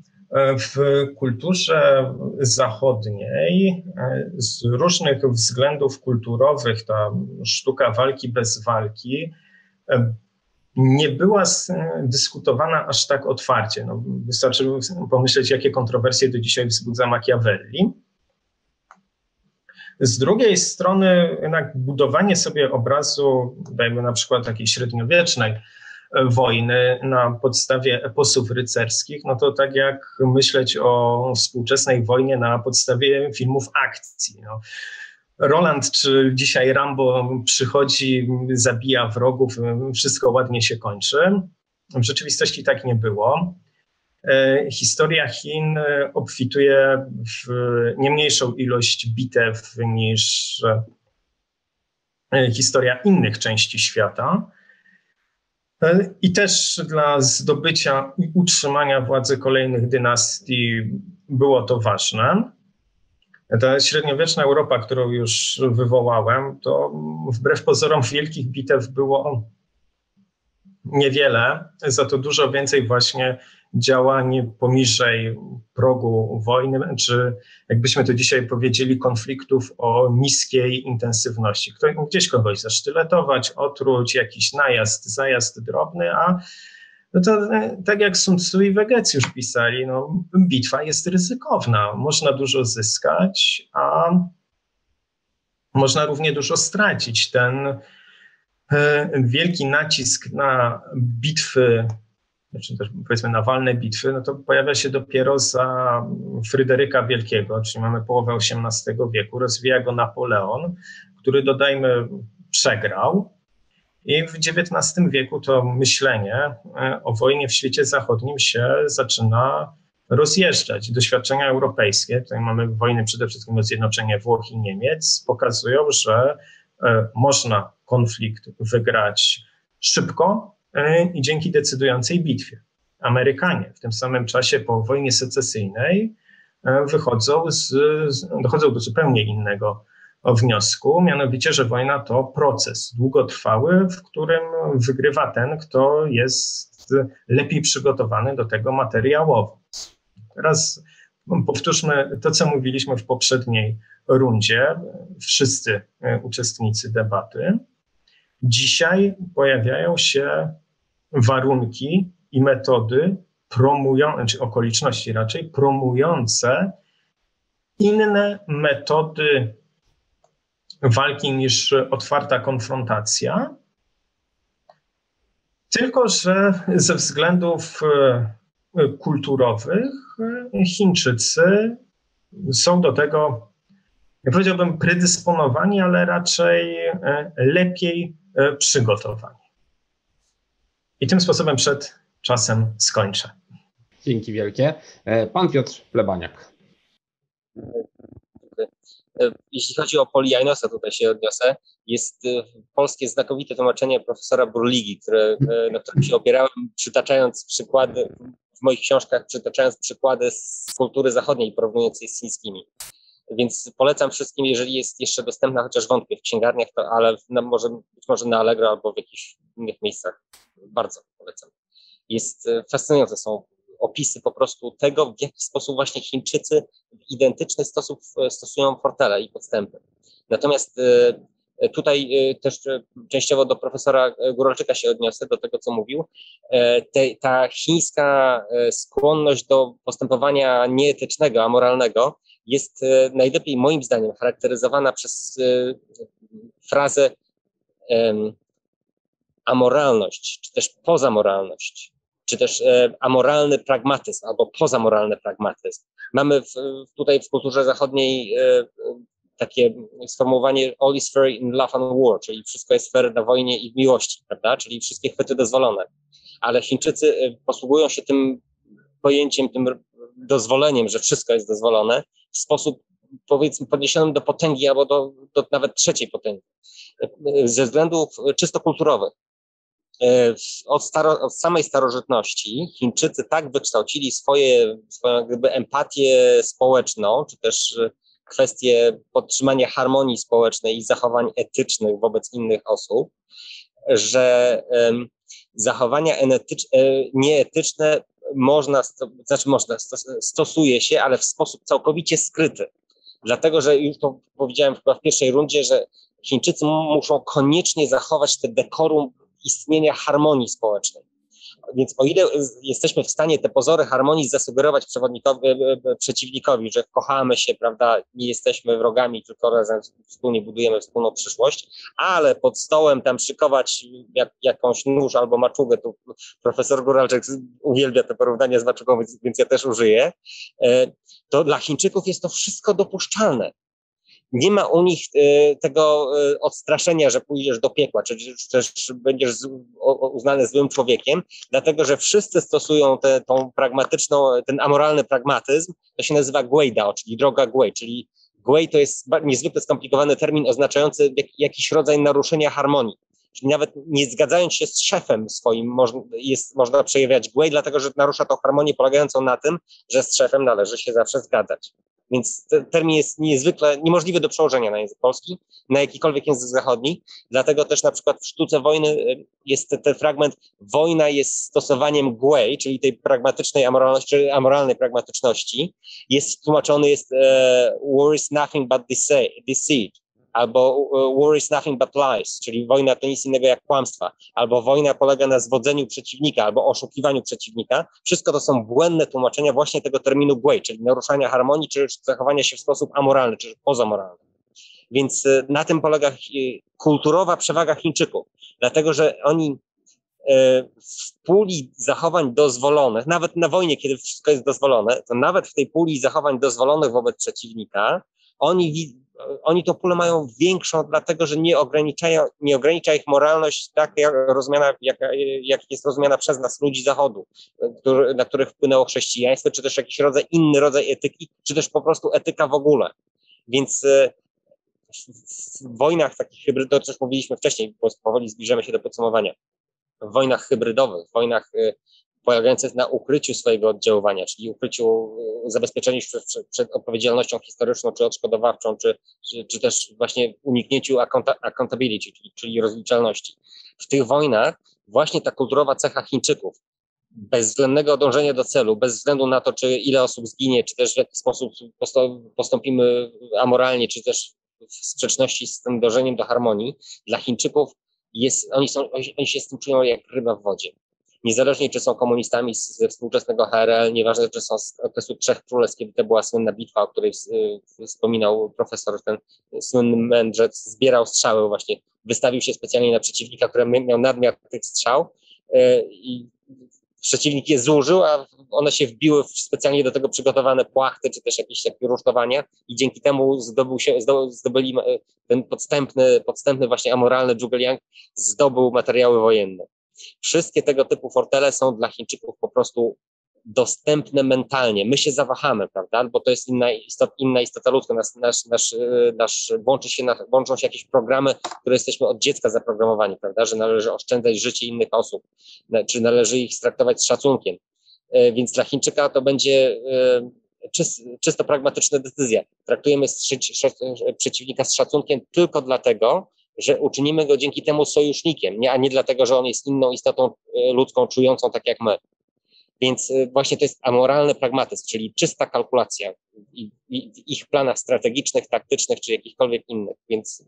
w kulturze zachodniej z różnych względów kulturowych ta sztuka walki bez walki nie była dyskutowana aż tak otwarcie. No, wystarczy pomyśleć, jakie kontrowersje do dzisiaj wzbudza Machiavelli. Z drugiej strony jednak budowanie sobie obrazu, dajmy na przykład takiej średniowiecznej wojny na podstawie eposów rycerskich, no to tak jak myśleć o współczesnej wojnie na podstawie filmów akcji. No, Roland czy dzisiaj Rambo przychodzi, zabija wrogów, wszystko ładnie się kończy. W rzeczywistości tak nie było. Historia Chin obfituje w nie mniejszą ilość bitew niż historia innych części świata. I też dla zdobycia i utrzymania władzy kolejnych dynastii było to ważne. Ta średniowieczna Europa, którą już wywołałem, to wbrew pozorom wielkich bitew było niewiele, za to dużo więcej właśnie działań poniżej progu wojny, czy jakbyśmy to dzisiaj powiedzieli, konfliktów o niskiej intensywności. Gdzieś kogoś zasztyletować, otruć, jakiś najazd, zajazd drobny, a no to tak jak Sun Tzu i Vegetiusz już pisali, no, bitwa jest ryzykowna, można dużo zyskać, a można równie dużo stracić. Ten wielki nacisk na bitwy, znaczy też powiedzmy na walne bitwy, no to pojawia się dopiero za Fryderyka Wielkiego, czyli mamy połowę osiemnastego wieku, rozwija go Napoleon, który, dodajmy, przegrał. I w dziewiętnastym wieku to myślenie o wojnie w świecie zachodnim się zaczyna rozjeżdżać. Doświadczenia europejskie, tutaj mamy wojny przede wszystkim o zjednoczenie Włoch i Niemiec, pokazują, że można konflikt wygrać szybko i dzięki decydującej bitwie. Amerykanie w tym samym czasie po wojnie secesyjnej wychodzą z, dochodzą do zupełnie innego wniosku, mianowicie, że wojna to proces długotrwały, w którym wygrywa ten, kto jest lepiej przygotowany do tego materiałowo. Teraz powtórzmy to, co mówiliśmy w poprzedniej rundzie, wszyscy uczestnicy debaty. Dzisiaj pojawiają się warunki i metody promujące, czy okoliczności raczej, promujące inne metody walki niż otwarta konfrontacja, tylko że ze względów kulturowych Chińczycy są do tego, ja powiedziałbym, predysponowani, ale raczej lepiej przygotowani. I tym sposobem przed czasem skończę. Dzięki wielkie. Pan Piotr Plebaniak. Jeśli chodzi o polijajnosa, tutaj się odniosę, jest polskie znakomite tłumaczenie profesora Burligi, które, na którym się opierałem, przytaczając przykłady, w moich książkach przytaczając przykłady z kultury zachodniej, porównując je z chińskimi. Więc polecam wszystkim, jeżeli jest jeszcze dostępna, chociaż wątpię, w księgarniach, to, ale na, może, być może na Allegro albo w jakichś innych miejscach. Bardzo polecam. Jest fascynujące, są opisy po prostu tego, w jaki sposób właśnie Chińczycy w identyczny sposób stosują fortele i podstępy. Natomiast tutaj też częściowo do profesora Guralczyka się odniosę, do tego, co mówił. Te, ta chińska skłonność do postępowania nieetycznego, amoralnego jest najlepiej, moim zdaniem, charakteryzowana przez frazę amoralność, czy też pozamoralność, czy też amoralny pragmatyzm albo pozamoralny pragmatyzm. Mamy w, tutaj w kulturze zachodniej takie sformułowanie all is fair in love and war, czyli wszystko jest fair na wojnie i w miłości, prawda? Czyli wszystkie chwyty dozwolone. Ale Chińczycy posługują się tym pojęciem, tym dozwoleniem, że wszystko jest dozwolone, w sposób, powiedzmy, podniesionym do potęgi albo do, do nawet trzeciej potęgi, ze względów czysto kulturowych. Od, staro, od samej starożytności Chińczycy tak wykształcili swoje, swoją jakby empatię społeczną, czy też kwestię podtrzymania harmonii społecznej i zachowań etycznych wobec innych osób, że um, zachowania nieetyczne można, znaczy można, stosuje się, ale w sposób całkowicie skryty. Dlatego, że już to powiedziałem chyba w pierwszej rundzie, że Chińczycy muszą koniecznie zachować te dekorum istnienia harmonii społecznej. Więc o ile jesteśmy w stanie te pozory harmonii zasugerować przeciwnikowi, że kochamy się, prawda, nie jesteśmy wrogami, tylko razem wspólnie budujemy wspólną przyszłość, ale pod stołem tam szykować jak, jakąś nóż albo maczugę, tu profesor Guralczyk uwielbia te porównania z maczugą, więc, więc ja też użyję, to dla Chińczyków jest to wszystko dopuszczalne. Nie ma u nich tego odstraszenia, że pójdziesz do piekła, czy też będziesz uznany złym człowiekiem, dlatego że wszyscy stosują tę tą pragmatyczną, ten amoralny pragmatyzm, to się nazywa gueidao, czyli droga guei, czyli guei to jest niezwykle skomplikowany termin oznaczający jakiś rodzaj naruszenia harmonii. Czyli nawet nie zgadzając się z szefem swoim jest, można przejawiać guei, dlatego że narusza tą harmonię polegającą na tym, że z szefem należy się zawsze zgadzać. Więc termin jest niezwykle niemożliwy do przełożenia na język polski, na jakikolwiek język zachodni. Dlatego też na przykład w sztuce wojny jest ten, ten fragment wojna jest stosowaniem guei, czyli tej pragmatycznej amoralności, amoralnej pragmatyczności. Jest tłumaczony jest war is nothing but deceit, albo war is nothing but lies, czyli wojna to nic innego jak kłamstwa, albo wojna polega na zwodzeniu przeciwnika, albo oszukiwaniu przeciwnika. Wszystko to są błędne tłumaczenia właśnie tego terminu guei, czyli naruszania harmonii, czy zachowania się w sposób amoralny, czy pozamoralny. Więc na tym polega kulturowa przewaga Chińczyków, dlatego że oni w puli zachowań dozwolonych, nawet na wojnie, kiedy wszystko jest dozwolone, to nawet w tej puli zachowań dozwolonych wobec przeciwnika, oni Oni to pulę mają większą, dlatego że nie ograniczają, nie ogranicza ich moralność tak, jak, rozumiana, jak, jak jest rozumiana przez nas ludzi Zachodu, który, na których wpłynęło chrześcijaństwo, czy też jakiś rodzaj, inny rodzaj etyki, czy też po prostu etyka w ogóle. Więc w wojnach takich hybrydowych, to też mówiliśmy wcześniej, bo powoli zbliżamy się do podsumowania, w wojnach hybrydowych, w wojnach polegające na ukryciu swojego oddziaływania, czyli ukryciu, zabezpieczeniu przed, przed odpowiedzialnością historyczną, czy odszkodowawczą, czy, czy, czy też właśnie uniknięciu accountability, czyli, czyli rozliczalności. W tych wojnach właśnie ta kulturowa cecha Chińczyków, bezwzględnego dążenia do celu, bez względu na to, czy ile osób zginie, czy też w jaki sposób postąpimy amoralnie, czy też w sprzeczności z tym dążeniem do harmonii, dla Chińczyków jest, oni, są, oni się z tym czują jak ryba w wodzie. Niezależnie, czy są komunistami ze współczesnego H R L, nieważne, czy są z okresu Trzech Królestw, kiedy to była słynna bitwa, o której wspominał profesor, ten słynny mędrzec zbierał strzały właśnie, wystawił się specjalnie na przeciwnika, który miał nadmiar tych strzał i przeciwnik je zużył, a one się wbiły w specjalnie do tego przygotowane płachty, czy też jakieś takie rusztowania i dzięki temu zdobył się, zdobyli ten podstępny, podstępny właśnie amoralny Zhuge Liang zdobył materiały wojenne. Wszystkie tego typu fortele są dla Chińczyków po prostu dostępne mentalnie. My się zawahamy, prawda? Bo to jest inna, istot, inna istota ludzka. Nasz, nasz, nasz, nasz, łączy się, nasz, łączą się jakieś programy, które jesteśmy od dziecka zaprogramowani, prawda? Że należy oszczędzać życie innych osób, czy należy ich traktować z szacunkiem. Więc dla Chińczyka to będzie czyst, czysto pragmatyczna decyzja. Traktujemy przeciwnika z szacunkiem tylko dlatego, że uczynimy go dzięki temu sojusznikiem, nie, a nie dlatego, że on jest inną istotą ludzką, czującą tak jak my. Więc właśnie to jest amoralny pragmatyzm, czyli czysta kalkulacja w ich planach strategicznych, taktycznych czy jakichkolwiek innych. Więc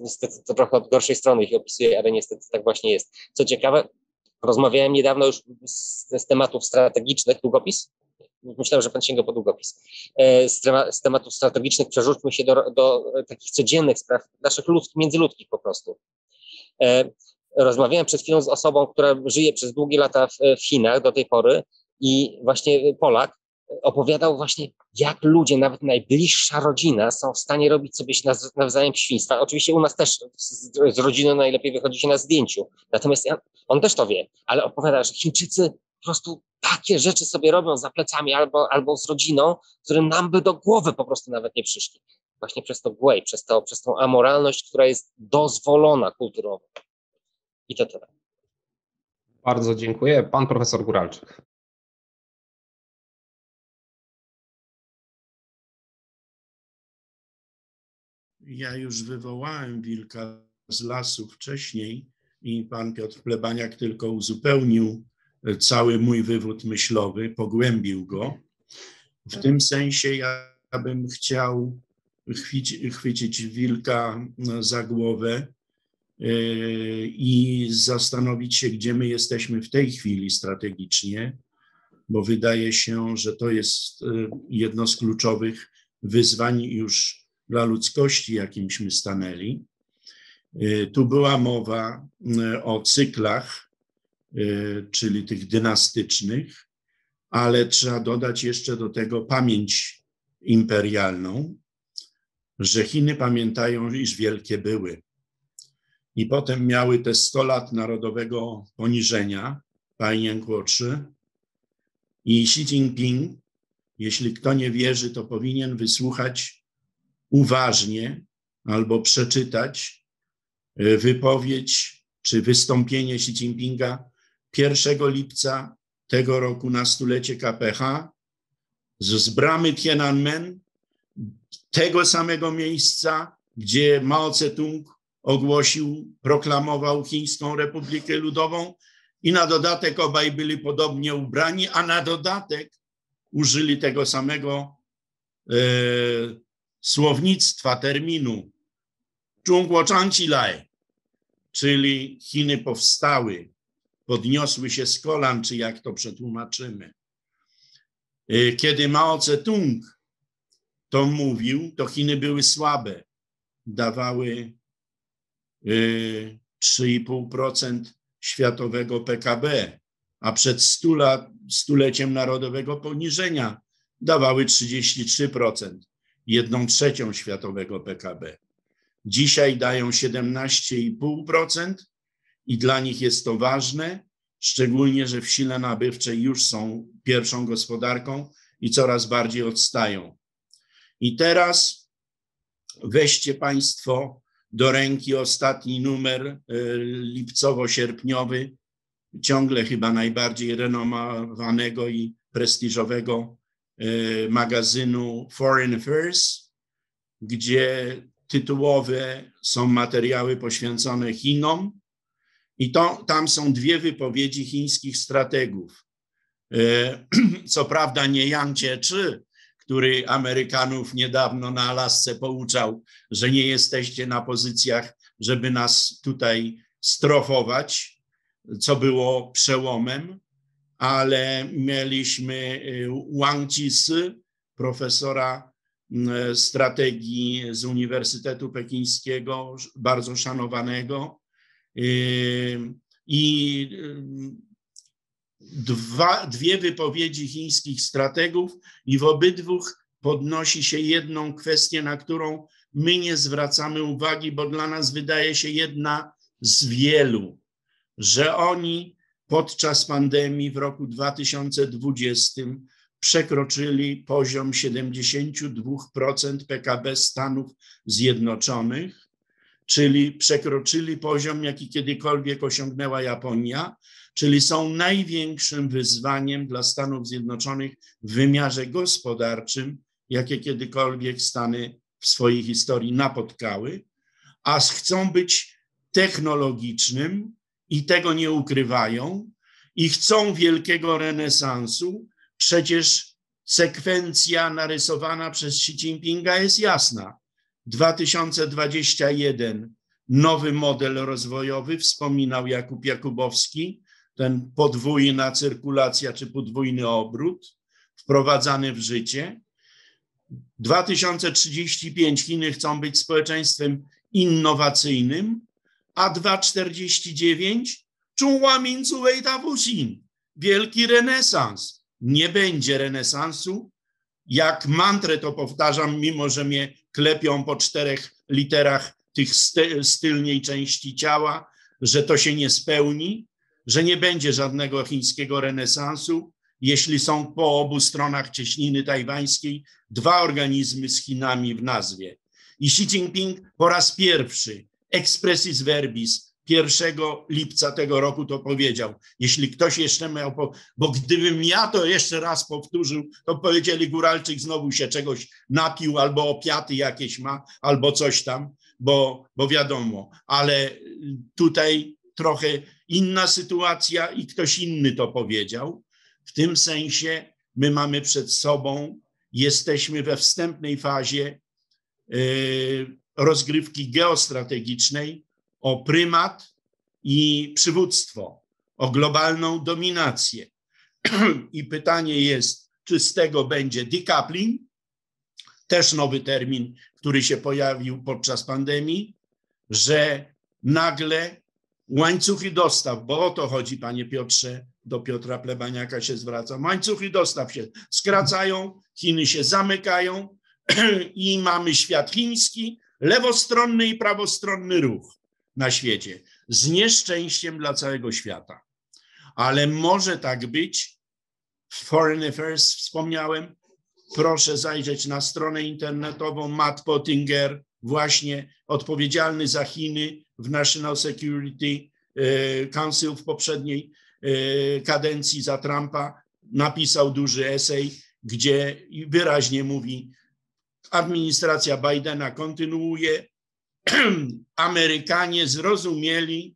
niestety to trochę od gorszej strony ich opisuję, ale niestety tak właśnie jest. Co ciekawe, rozmawiałem niedawno już z, z tematów strategicznych, długopis, myślałem, że pan sięga po długopis. Z, tema, z tematów strategicznych przerzućmy się do, do takich codziennych spraw, naszych ludzkich, międzyludzkich po prostu. Rozmawiałem przed chwilą z osobą, która żyje przez długie lata w, w Chinach do tej pory i właśnie Polak opowiadał właśnie, jak ludzie, nawet najbliższa rodzina są w stanie robić sobie nawzajem świństwa. Oczywiście u nas też z, z rodziną najlepiej wychodzi się na zdjęciu, natomiast on też to wie, ale opowiada, że Chińczycy po prostu takie rzeczy sobie robią za plecami albo, albo z rodziną, które nam by do głowy po prostu nawet nie przyszli. Właśnie przez to głej, przez, to, przez tą amoralność, która jest dozwolona kulturowo. I to tyle. Bardzo dziękuję. Pan profesor Guralczyk. Ja już wywołałem wilka z lasu wcześniej i pan Piotr Plebaniak tylko uzupełnił cały mój wywód myślowy, pogłębił go. W tym sensie ja bym chciał chwyci, chwycić wilka za głowę i zastanowić się, gdzie my jesteśmy w tej chwili strategicznie, bo wydaje się, że to jest jedno z kluczowych wyzwań już dla ludzkości, jakimśmy stanęli. Tu była mowa o cyklach, czyli tych dynastycznych, ale trzeba dodać jeszcze do tego pamięć imperialną, że Chiny pamiętają, iż wielkie były. I potem miały te sto lat narodowego poniżenia, Pajnian Kuo trzy. I Xi Jinping, jeśli kto nie wierzy, to powinien wysłuchać uważnie albo przeczytać wypowiedź czy wystąpienie Xi Jinpinga pierwszego lipca tego roku na stulecie K P H z bramy Tiananmen, tego samego miejsca, gdzie Mao Zedong ogłosił, proklamował Chińską Republikę Ludową i na dodatek obaj byli podobnie ubrani, a na dodatek użyli tego samego e, słownictwa, terminu Zhongguo Zhangqilai, czyli Chiny powstały, podniosły się z kolan, czy jak to przetłumaczymy. E, kiedy Mao Zedong to mówił, to Chiny były słabe, dawały trzy i pół procent światowego P K B, a przed stu lat, stuleciem narodowego poniżenia dawały trzydzieści trzy procent, jedną trzecią światowego P K B. Dzisiaj dają siedemnaście i pół procent i dla nich jest to ważne, szczególnie, że w sile nabywczej już są pierwszą gospodarką i coraz bardziej odstają. I teraz weźcie Państwo do ręki ostatni numer lipcowo-sierpniowy ciągle chyba najbardziej renomowanego i prestiżowego magazynu Foreign Affairs, gdzie tytułowe są materiały poświęcone Chinom i to, tam są dwie wypowiedzi chińskich strategów. Co prawda nie Yang Jiechi, który Amerykanów niedawno na Alasce pouczał, że nie jesteście na pozycjach, żeby nas tutaj strofować, co było przełomem, ale mieliśmy Wang Qisy, profesora strategii z Uniwersytetu Pekińskiego, bardzo szanowanego, i Dwa, dwie wypowiedzi chińskich strategów i w obydwu podnosi się jedną kwestię, na którą my nie zwracamy uwagi, bo dla nas wydaje się jedna z wielu, że oni podczas pandemii w roku dwa tysiące dwudziestym przekroczyli poziom siedemdziesiąt dwa procent P K B Stanów Zjednoczonych, czyli przekroczyli poziom, jaki kiedykolwiek osiągnęła Japonia, czyli są największym wyzwaniem dla Stanów Zjednoczonych w wymiarze gospodarczym, jakie kiedykolwiek Stany w swojej historii napotkały, a chcą być technologicznym i tego nie ukrywają i chcą wielkiego renesansu. Przecież sekwencja narysowana przez Xi Jinpinga jest jasna. dwa tysiące dwudziesty pierwszy nowy model rozwojowy, wspominał Jakub Jakóbowski, ten podwójna cyrkulacja czy podwójny obrót wprowadzany w życie. dwa tysiące trzydziesty piąty Chiny chcą być społeczeństwem innowacyjnym, a dwa tysiące czterdziesty dziewiąty wielki renesans. Nie będzie renesansu. Jak mantrę to powtarzam, mimo że mnie klepią po czterech literach tych z tylnej części ciała, że to się nie spełni, że nie będzie żadnego chińskiego renesansu, jeśli są po obu stronach cieśniny tajwańskiej dwa organizmy z Chinami w nazwie. I Xi Jinping po raz pierwszy, expressis verbis, pierwszego lipca tego roku to powiedział. Jeśli ktoś jeszcze miał, po... bo gdybym ja to jeszcze raz powtórzył, to powiedzieli, Guralczyk znowu się czegoś napił albo opiaty jakieś ma, albo coś tam, bo, bo wiadomo, ale tutaj trochę inna sytuacja i ktoś inny to powiedział. W tym sensie my mamy przed sobą, jesteśmy we wstępnej fazie yy, rozgrywki geostrategicznej o prymat i przywództwo, o globalną dominację. I pytanie jest, czy z tego będzie decoupling, też nowy termin, który się pojawił podczas pandemii, że nagle łańcuchy dostaw, bo o to chodzi, panie Piotrze, do Piotra Plebaniaka się zwracam, łańcuchy dostaw się skracają, Chiny się zamykają i mamy świat chiński, lewostronny i prawostronny ruch na świecie, z nieszczęściem dla całego świata. Ale może tak być, w Foreign Affairs wspomniałem, proszę zajrzeć na stronę internetową, Matt Pottinger, właśnie odpowiedzialny za Chiny w National Security Council w poprzedniej kadencji za Trumpa, napisał duży esej, gdzie wyraźnie mówi, administracja Bidena kontynuuje, Amerykanie zrozumieli,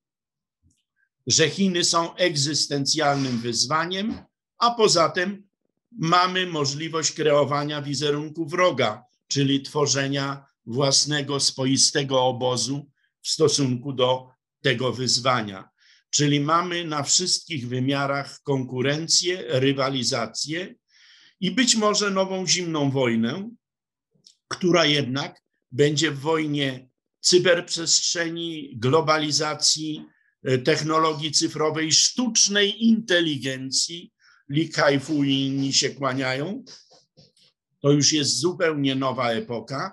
że Chiny są egzystencjalnym wyzwaniem, a poza tym mamy możliwość kreowania wizerunku wroga, czyli tworzenia własnego, swoistego obozu w stosunku do tego wyzwania. Czyli mamy na wszystkich wymiarach konkurencję, rywalizację i być może nową zimną wojnę, która jednak będzie w wojnie cyberprzestrzeni, globalizacji, technologii cyfrowej, sztucznej inteligencji. Li Kai-fu i inni się kłaniają. To już jest zupełnie nowa epoka,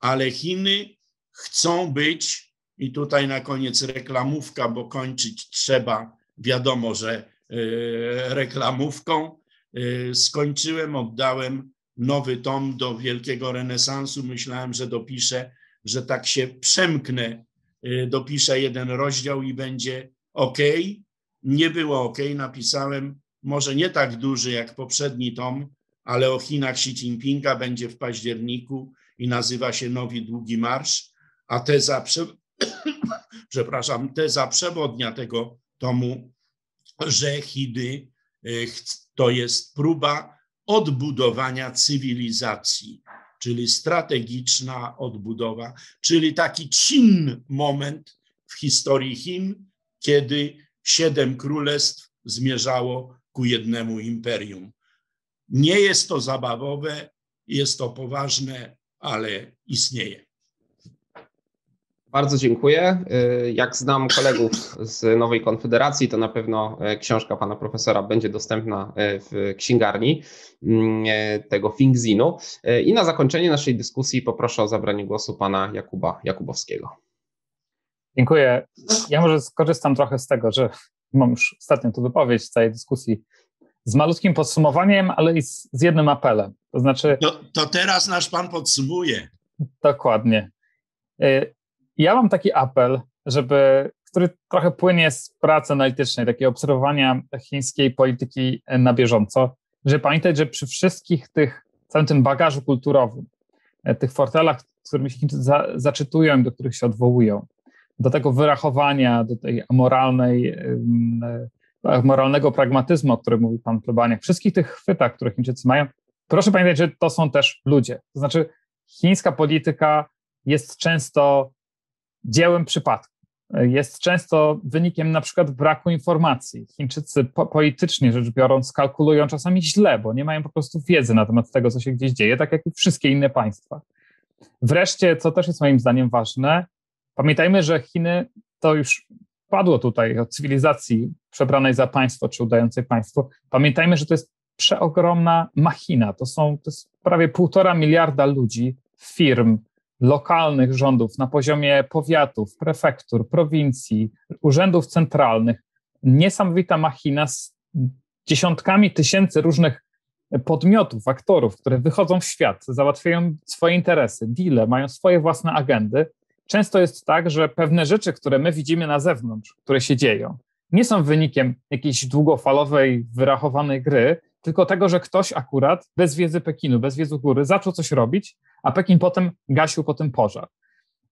ale Chiny chcą być, i tutaj na koniec reklamówka, bo kończyć trzeba, wiadomo, że reklamówką. Skończyłem, oddałem nowy tom do Wielkiego Renesansu. Myślałem, że dopiszę, że tak się przemknę, dopiszę jeden rozdział i będzie ok. nie było ok. Napisałem, może nie tak duży jak poprzedni tom, ale o Chinach Xi Jinpinga będzie w październiku i nazywa się Nowy Długi Marsz, a teza, prze... przepraszam, teza przewodnia tego tomu, że Chidy to jest próba odbudowania cywilizacji, czyli strategiczna odbudowa, czyli taki czynny moment w historii Chin, kiedy siedem królestw zmierzało ku jednemu imperium. Nie jest to zabawowe, jest to poważne, ale istnieje. Bardzo dziękuję. Jak znam kolegów z Nowej Konfederacji, to na pewno książka pana profesora będzie dostępna w księgarni tego Fingzinu. I na zakończenie naszej dyskusji poproszę o zabranie głosu pana Jakuba Jakóbowskiego. Dziękuję. Ja może skorzystam trochę z tego, że mam już ostatnią tu wypowiedź z całej dyskusji z malutkim podsumowaniem, ale i z, z jednym apelem. To znaczy... To, to teraz nasz pan podsumuje. Dokładnie. Ja mam taki apel, żeby, który trochę płynie z pracy analitycznej, takiego obserwowania chińskiej polityki na bieżąco, żeby pamiętać, że przy wszystkich tych, całym tym bagażu kulturowym, tych fortelach, z którymi się Chińczycy za, zaczytują i do których się odwołują, do tego wyrachowania, do tej amoralnej, moralnego pragmatyzmu, o którym mówił pan Plebaniak, wszystkich tych chwytach, które Chińczycy mają, proszę pamiętać, że to są też ludzie. To znaczy chińska polityka jest często dziełem przypadku. Jest często wynikiem na przykład braku informacji. Chińczycy po, politycznie rzecz biorąc kalkulują czasami źle, bo nie mają po prostu wiedzy na temat tego, co się gdzieś dzieje, tak jak i wszystkie inne państwa. Wreszcie, co też jest moim zdaniem ważne, pamiętajmy, że Chiny to już padło tutaj od cywilizacji przebranej za państwo czy udającej państwo. Pamiętajmy, że to jest przeogromna machina. To są to jest prawie półtora miliarda ludzi, firm, lokalnych rządów na poziomie powiatów, prefektur, prowincji, urzędów centralnych. Niesamowita machina z dziesiątkami tysięcy różnych podmiotów, aktorów, które wychodzą w świat, załatwiają swoje interesy, deale, mają swoje własne agendy. Często jest tak, że pewne rzeczy, które my widzimy na zewnątrz, które się dzieją, nie są wynikiem jakiejś długofalowej, wyrachowanej gry, tylko tego, że ktoś akurat bez wiedzy Pekinu, bez wiedzy góry zaczął coś robić, a Pekin potem gasił po tym pożar.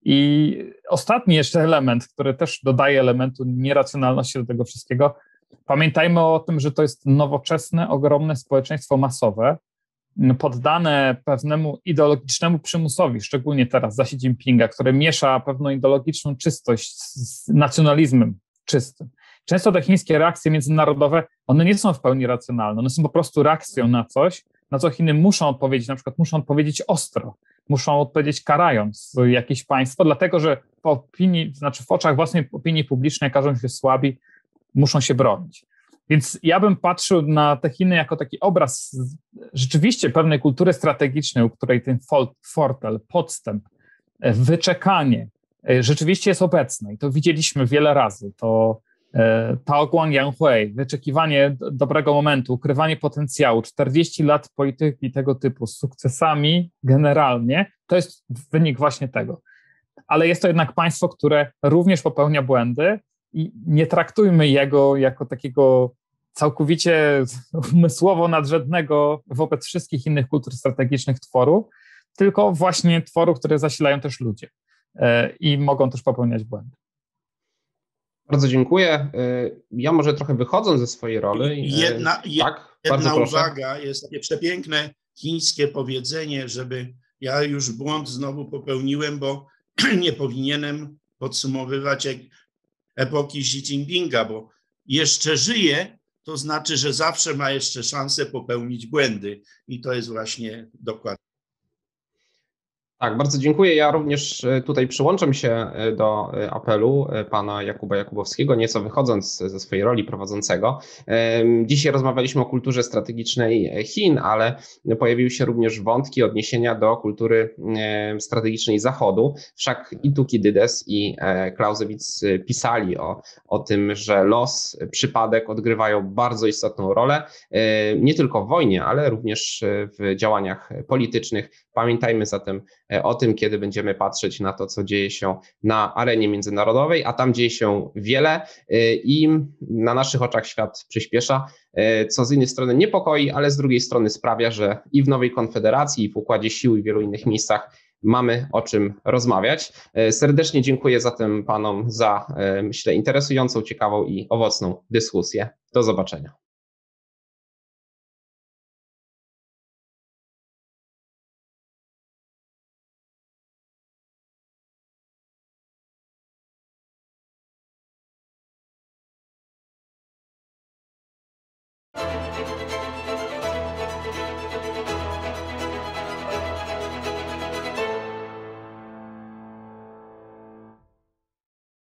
I ostatni jeszcze element, który też dodaje elementu nieracjonalności do tego wszystkiego, pamiętajmy o tym, że to jest nowoczesne, ogromne społeczeństwo masowe, poddane pewnemu ideologicznemu przymusowi, szczególnie teraz za Xi Jinpinga, który miesza pewną ideologiczną czystość z nacjonalizmem czystym. Często te chińskie reakcje międzynarodowe, one nie są w pełni racjonalne, one są po prostu reakcją na coś, na co Chiny muszą odpowiedzieć, na przykład muszą odpowiedzieć ostro, muszą odpowiedzieć karając jakieś państwo, dlatego że w opinii, znaczy w oczach własnej opinii publicznej każą się słabi, muszą się bronić. Więc ja bym patrzył na te Chiny jako taki obraz rzeczywiście pewnej kultury strategicznej, u której ten fortel, podstęp, wyczekanie rzeczywiście jest obecne i to widzieliśmy wiele razy, to Taoguang Yanghui, wyczekiwanie dobrego momentu, ukrywanie potencjału, czterdzieści lat polityki tego typu z sukcesami generalnie, to jest wynik właśnie tego. Ale jest to jednak państwo, które również popełnia błędy i nie traktujmy jego jako takiego całkowicie umysłowo nadrzędnego wobec wszystkich innych kultur strategicznych tworu, tylko właśnie tworu, które zasilają też ludzie i mogą też popełniać błędy. Bardzo dziękuję. Ja może trochę wychodząc ze swojej roli. Jedna, tak, jedna uwaga, jest takie przepiękne chińskie powiedzenie, żeby ja już błąd znowu popełniłem, bo nie powinienem podsumowywać epoki Xi Jinpinga, bo jeszcze żyje, to znaczy, że zawsze ma jeszcze szansę popełnić błędy i to jest właśnie dokładnie. Tak, bardzo dziękuję. Ja również tutaj przyłączam się do apelu pana Jakuba Jakóbowskiego, nieco wychodząc ze swojej roli prowadzącego. Dzisiaj rozmawialiśmy o kulturze strategicznej Chin, ale pojawiły się również wątki odniesienia do kultury strategicznej Zachodu. Wszak i Tukidydes i Clausewitz pisali o, o tym, że los, przypadek odgrywają bardzo istotną rolę, nie tylko w wojnie, ale również w działaniach politycznych. Pamiętajmy zatem o tym, kiedy będziemy patrzeć na to, co dzieje się na arenie międzynarodowej, a tam dzieje się wiele i na naszych oczach świat przyspiesza, co z jednej strony niepokoi, ale z drugiej strony sprawia, że i w Nowej Konfederacji, i w Układzie Sił, i w wielu innych miejscach mamy o czym rozmawiać. Serdecznie dziękuję zatem panom za, myślę, interesującą, ciekawą i owocną dyskusję. Do zobaczenia.